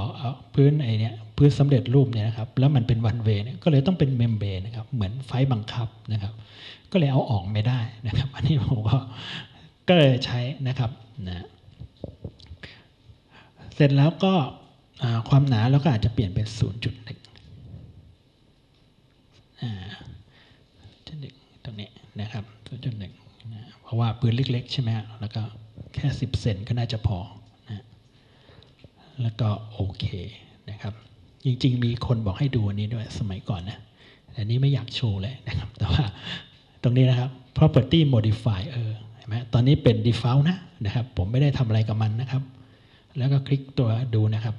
พื้นไอเนี้ยพื้นสำเร็จรูปเนี่ยนะครับแล้วมันเป็นวันเวย์เนี่ยก็เลยต้องเป็นเมมเบรนนะครับเหมือนไฟบังคับนะครับก็เลยเอาออกไม่ได้นะครับอันนี้ผมก็ก็เลยใช้นะครับนะเสร็จแล้วก็ความหนาเราก็อาจจะเปลี่ยนเป็น ศูนย์จุดหนึ่ง อ่า ศูนย์จุดหนึ่ง ตรงนี้นะครับ ศูนย์จุดหนึ่ง นะเพราะว่าปืนเล็กๆใช่ไหมฮะแล้วก็แค่สิบเซนก็น่าจะพอนะแล้วก็โอเคนะครับจริงๆมีคนบอกให้ดูอันนี้ด้วยสมัยก่อนนะแต่นี้ไม่อยากโชว์เลยนะครับแต่ว่าตรงนี้นะครับ property modifier เห็นไหมตอนนี้เป็น default นะนะครับผมไม่ได้ทำอะไรกับมันนะครับแล้วก็คลิกตัวดูนะครับ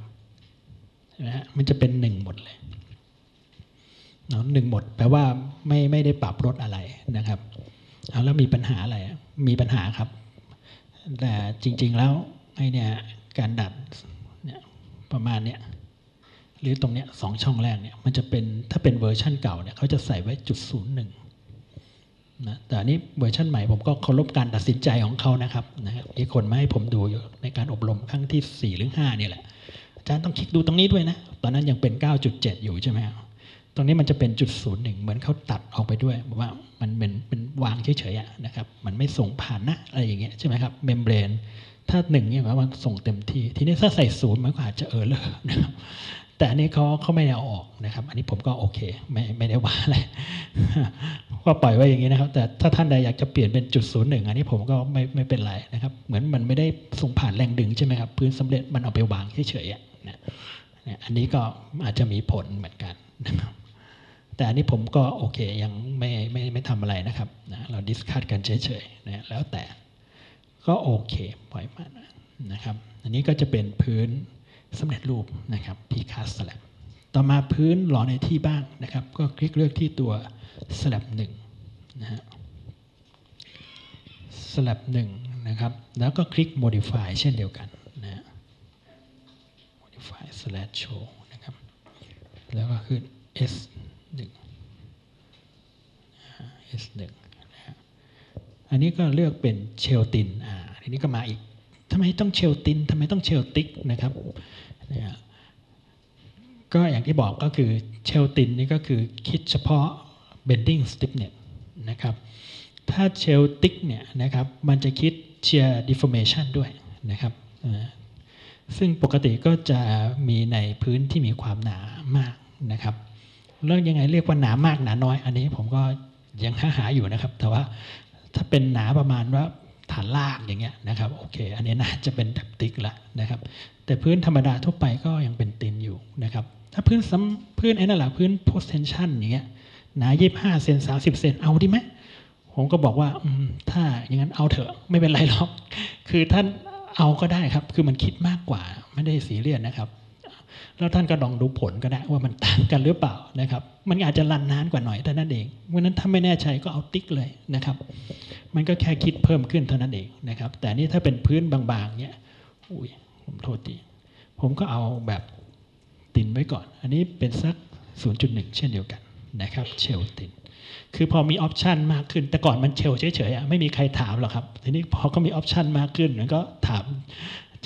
นะมันจะเป็นหนึ่งหมดเลยเนาะหนึ่งหมดแปลว่าไม่ไม่ได้ปรับลดอะไรนะครับเอาแล้วมีปัญหาอะไรมีปัญหาครับแต่จริงๆแล้วไอ้เนี่ยการดัดเนี่ยประมาณเนี้ยหรือตรงเนี้ยสองช่องแรกเนี่ยมันจะเป็นถ้าเป็นเวอร์ชั่นเก่าเนี่ยเขาจะใส่ไว้จุดศูนย์หนึ่งนะแต่อันนี้เวอร์ชั่นใหม่ผมก็เคารพการตัดสินใจของเขานะครับนะครับที่คนมาให้ผมดูอยู่ในการอบรมครั้งที่สี่หรือห้านี่แหละอาจารย์ต้องคลิกดูตรงนี้ด้วยนะตอนนั้นยังเป็น เก้าจุดเจ็ด อยู่ใช่ไหมตรงนี้มันจะเป็นจุดศูนย์หนึ่งเหมือนเขาตัดออกไปด้วยบอกว่ามันเป็นเป็นวางเฉยๆนะครับมันไม่ส่งผ่านนะอะไรอย่างเงี้ยใช่ไหมครับเมมเบรนถ้าหนึ่งเนี่ยหมายว่าส่งเต็มที่ทีนี้ถ้าใส่ศูนย์มันก็อาจจะเออเลอร์นะครับแต่อันนี้เขาเขาไม่ได้เอาออกนะครับอันนี้ผมก็โอเคไม่ไม่ได้ว่าอะไรก็ปล่อยไว้อย่างนี้นะครับแต่ถ้าท่านใดอยากจะเปลี่ยนเป็นจุดศูนย์หนึ่งอันนี้ผมก็ไม่ไม่เป็นไรนะครับเหมือนมันไม่ได้ส่งผ่านแรงดึงใช่ไหมครับพื้นสำเร็จมันเอาไปวางเฉยๆนะอันนี้ก็อาจจะมีผลเหมือนกัน แต่อันนี้ผมก็โอเคยังไม่ไม่ไม่ทำอะไรนะครับนะเราดิสคัสกันเฉยๆนะแล้วแต่ก็โอเคปล่อยมานะครับอันนี้ก็จะเป็นพื้นสำเร็จรูปนะครับ pcast slab ต่อมาพื้นหล่อในที่บ้างนะครับก็คลิกเลือกที่ตัว slab หนึ่งนะฮะ slab หนึ่งนะครับแล้วก็คลิก modify เช่นเดียวกันนะ modify slash show นะครับแล้วก็ขึ้น s หนึ่ง s หนึ่งนะฮะอันนี้ก็เลือกเป็นเชลตินอ่าทีนี้ก็มาอีกทำไมต้องเชลตินทำไมต้องเชลติกนะครับเนี่ยก็อย่างที่บอกก็คือเชลตินนี่ก็คือคิดเฉพาะ bending stiffness นะครับถ้าเชลติกเนี่ยนะครับมันจะคิด shear deformation ด้วยนะครับซึ่งปกติก็จะมีในพื้นที่มีความหนามากนะครับแล้วยังไงเรียกว่าหนามากหนาน้อยอันนี้ผมก็ยังหาหาอยู่นะครับแต่ว่าถ้าเป็นหนาประมาณว่าฐานลากอย่างเงี้ยนะครับโอเคอันนี้น่าจะเป็นแบบติ๊กละนะครับแต่พื้นธรรมดาทั่วไปก็ยังเป็นตินอยู่นะครับถ้าพื้นซ้ำพื้นไอ้นั่นแหละพื้น post tension อย่างเงี้ยหนายี่สิบห้าเซนสามสิบเซนเอาดีไหมผมก็บอกว่าถ้าอย่างนั้นเอาเถอะไม่เป็นไรหรอกคือท่านเอาก็ได้ครับคือมันคิดมากกว่าไม่ได้ซีเรียสนะครับแล้วท่านก็ลองดูผลก็ได้ว่ามันต่างกันหรือเปล่านะครับมันอาจจะรันนานกว่าหน่อยเท่านั้นเองเพราะนั้นถ้าไม่แน่ใจก็เอาติ๊กเลยนะครับมันก็แค่คิดเพิ่มขึ้นเท่านั้นเองนะครับแต่นี่ถ้าเป็นพื้นบางๆเนี้ยอุ้ยผมโทษทีผมก็เอาแบบตินไว้ก่อนอันนี้เป็นสัก ศูนย์จุดหนึ่ง เช่นเดียวกันนะครับเชลตินคือพอมีออปชันมากขึ้นแต่ก่อนมันเชลเฉยๆไม่มีใครถามหรอกครับทีนี้พอก็มีออปชันมากขึ้นมันก็ถาม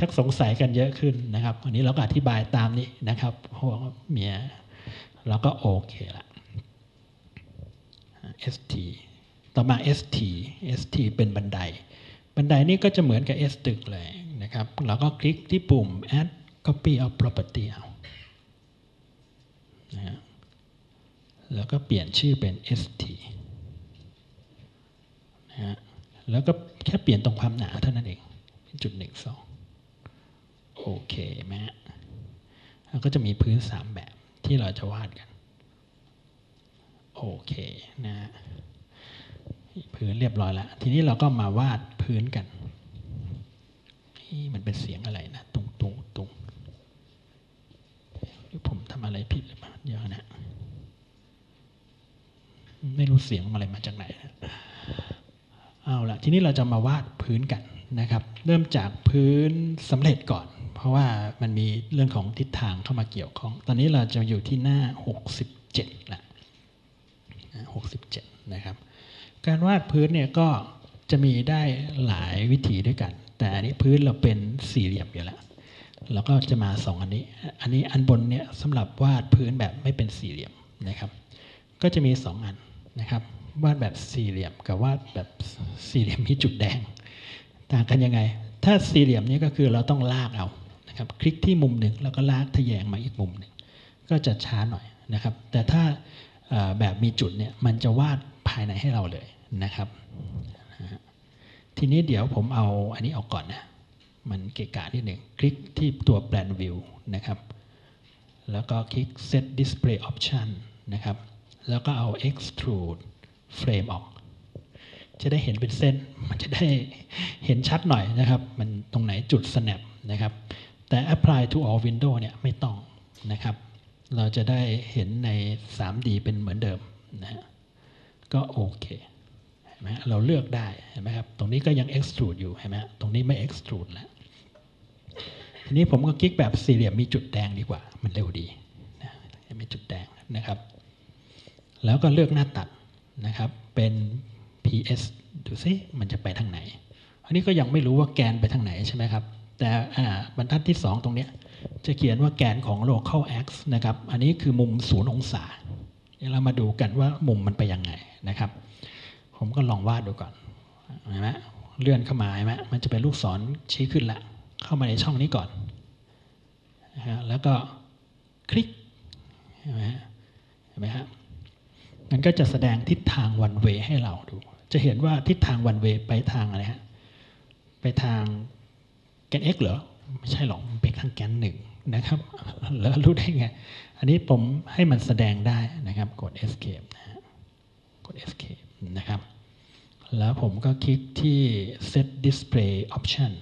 ชักสงสัยกันเยอะขึ้นนะครับวันนี้เราก็อธิบายตามนี้นะครับเพราะว่าเมียเราก็โอเคละ เอส ที ต่อมา เอส ที เอส ที เป็นบันไดบันไดนี่ก็จะเหมือนกับ S ตึกเลยนะครับเราก็คลิกที่ปุ่ม add copy of property เอานะแล้วก็เปลี่ยนชื่อเป็น เอส ที นะแล้วก็แค่เปลี่ยนตรงความหนาเท่านั้นเองจุดหนึ่งสองโอเคไหมฮะแล้วก็จะมีพื้นสามแบบที่เราจะวาดกันโอเคนะพื้นเรียบร้อยแล้วทีนี้เราก็มาวาดพื้นกันนี่มันเป็นเสียงอะไรนะตุงตุงตุงหรือผมทำอะไรผิดหรือเปล่าเดี๋ยวนะไม่รู้เสียงอะไรมาจากไหนเอาละทีนี้เราจะมาวาดพื้นกันนะครับเริ่มจากพื้นสำเร็จก่อนเพราะว่ามันมีเรื่องของทิศทางเข้ามาเกี่ยวข้องตอนนี้เราจะอยู่ที่หน้าหกสิบเจ็ดแล้วหกสิบเจ็ดนะครับการวาดพื้นเนี่ยก็จะมีได้หลายวิธีด้วยกันแต่อันนี้พื้นเราเป็นสี่เหลี่ยมอยู่แล้วแล้วก็จะมาสองอันนี้อันนี้อันบนเนี่ยสำหรับวาดพื้นแบบไม่เป็นสี่เหลี่ยมนะครับก็จะมีสองอันนะครับวาดแบบสี่เหลี่ยมกับวาดแบบสี่เหลี่ยมมีจุดแดงต่างกันยังไงถ้าสี่เหลี่ยมนี้ก็คือเราต้องลากเอานะครับคลิกที่มุมหนึ่งแล้วก็ลากทะแยงมาอีกมุมหนึ่งก็จะช้าหน่อยนะครับแต่ถ้าแบบมีจุดเนี่ยมันจะวาดภายในให้เราเลยนะครับทีนี้เดี๋ยวผมเอาอันนี้ออกก่อนนะมันเกะกะนิดหนึ่งคลิกที่ตัวแปลนวิวนะครับแล้วก็คลิก set display option นะครับแล้วก็เอา extrude frame ออกจะได้เห็นเป็นเส้นมันจะได้เห็นชัดหน่อยนะครับมันตรงไหนจุด snap นะครับแต่ apply to all window เนี่ยไม่ต้องนะครับเราจะได้เห็นใน ทรีดี เป็นเหมือนเดิมนะฮะก็โอเคเห็นไหมเราเลือกได้เห็นไหมครับตรงนี้ก็ยัง extrude อยู่เห็นไหมตรงนี้ไม่ extrude แล้วทีนี้ผมก็คลิกแบบสี่เหลี่ยมมีจุดแดงดีกว่ามันเร็วดีนะมีจุดแดงนะครับแล้วก็เลือกหน้าตัดนะครับเป็น พี เอส ดูสิมันจะไปทางไหนอันนี้ก็ยังไม่รู้ว่าแกนไปทางไหนใช่ไหมครับแต่บรรทัดที่สองตรงนี้จะเขียนว่าแกนของ local x นะครับอันนี้คือมุมศูนย์องศาเดี๋ยวเรามาดูกันว่ามุมมันไปยังไงนะครับผมก็ลองวาดดูก่อนเห็นไหมเลื่อนเข้ามาเห็นไหมมันจะเป็นลูกศรชี้ขึ้นละเข้ามาในช่องนี้ก่อนนะฮะแล้วก็คลิกเห็นไหมเห็นไหมฮะมันก็จะแสดงทิศทาง one way ให้เราดูจะเห็นว่าทิศทาง one way ไปทางอะไรฮะไปทางแกน x เหรอไม่ใช่หรอกไปทางแกนหนึ่ง นะครับแล้วรู้ได้ไงอันนี้ผมให้มันแสดงได้นะครับกด Escape นะกด Escape นะครับแล้วผมก็คลิกที่ Set Display Option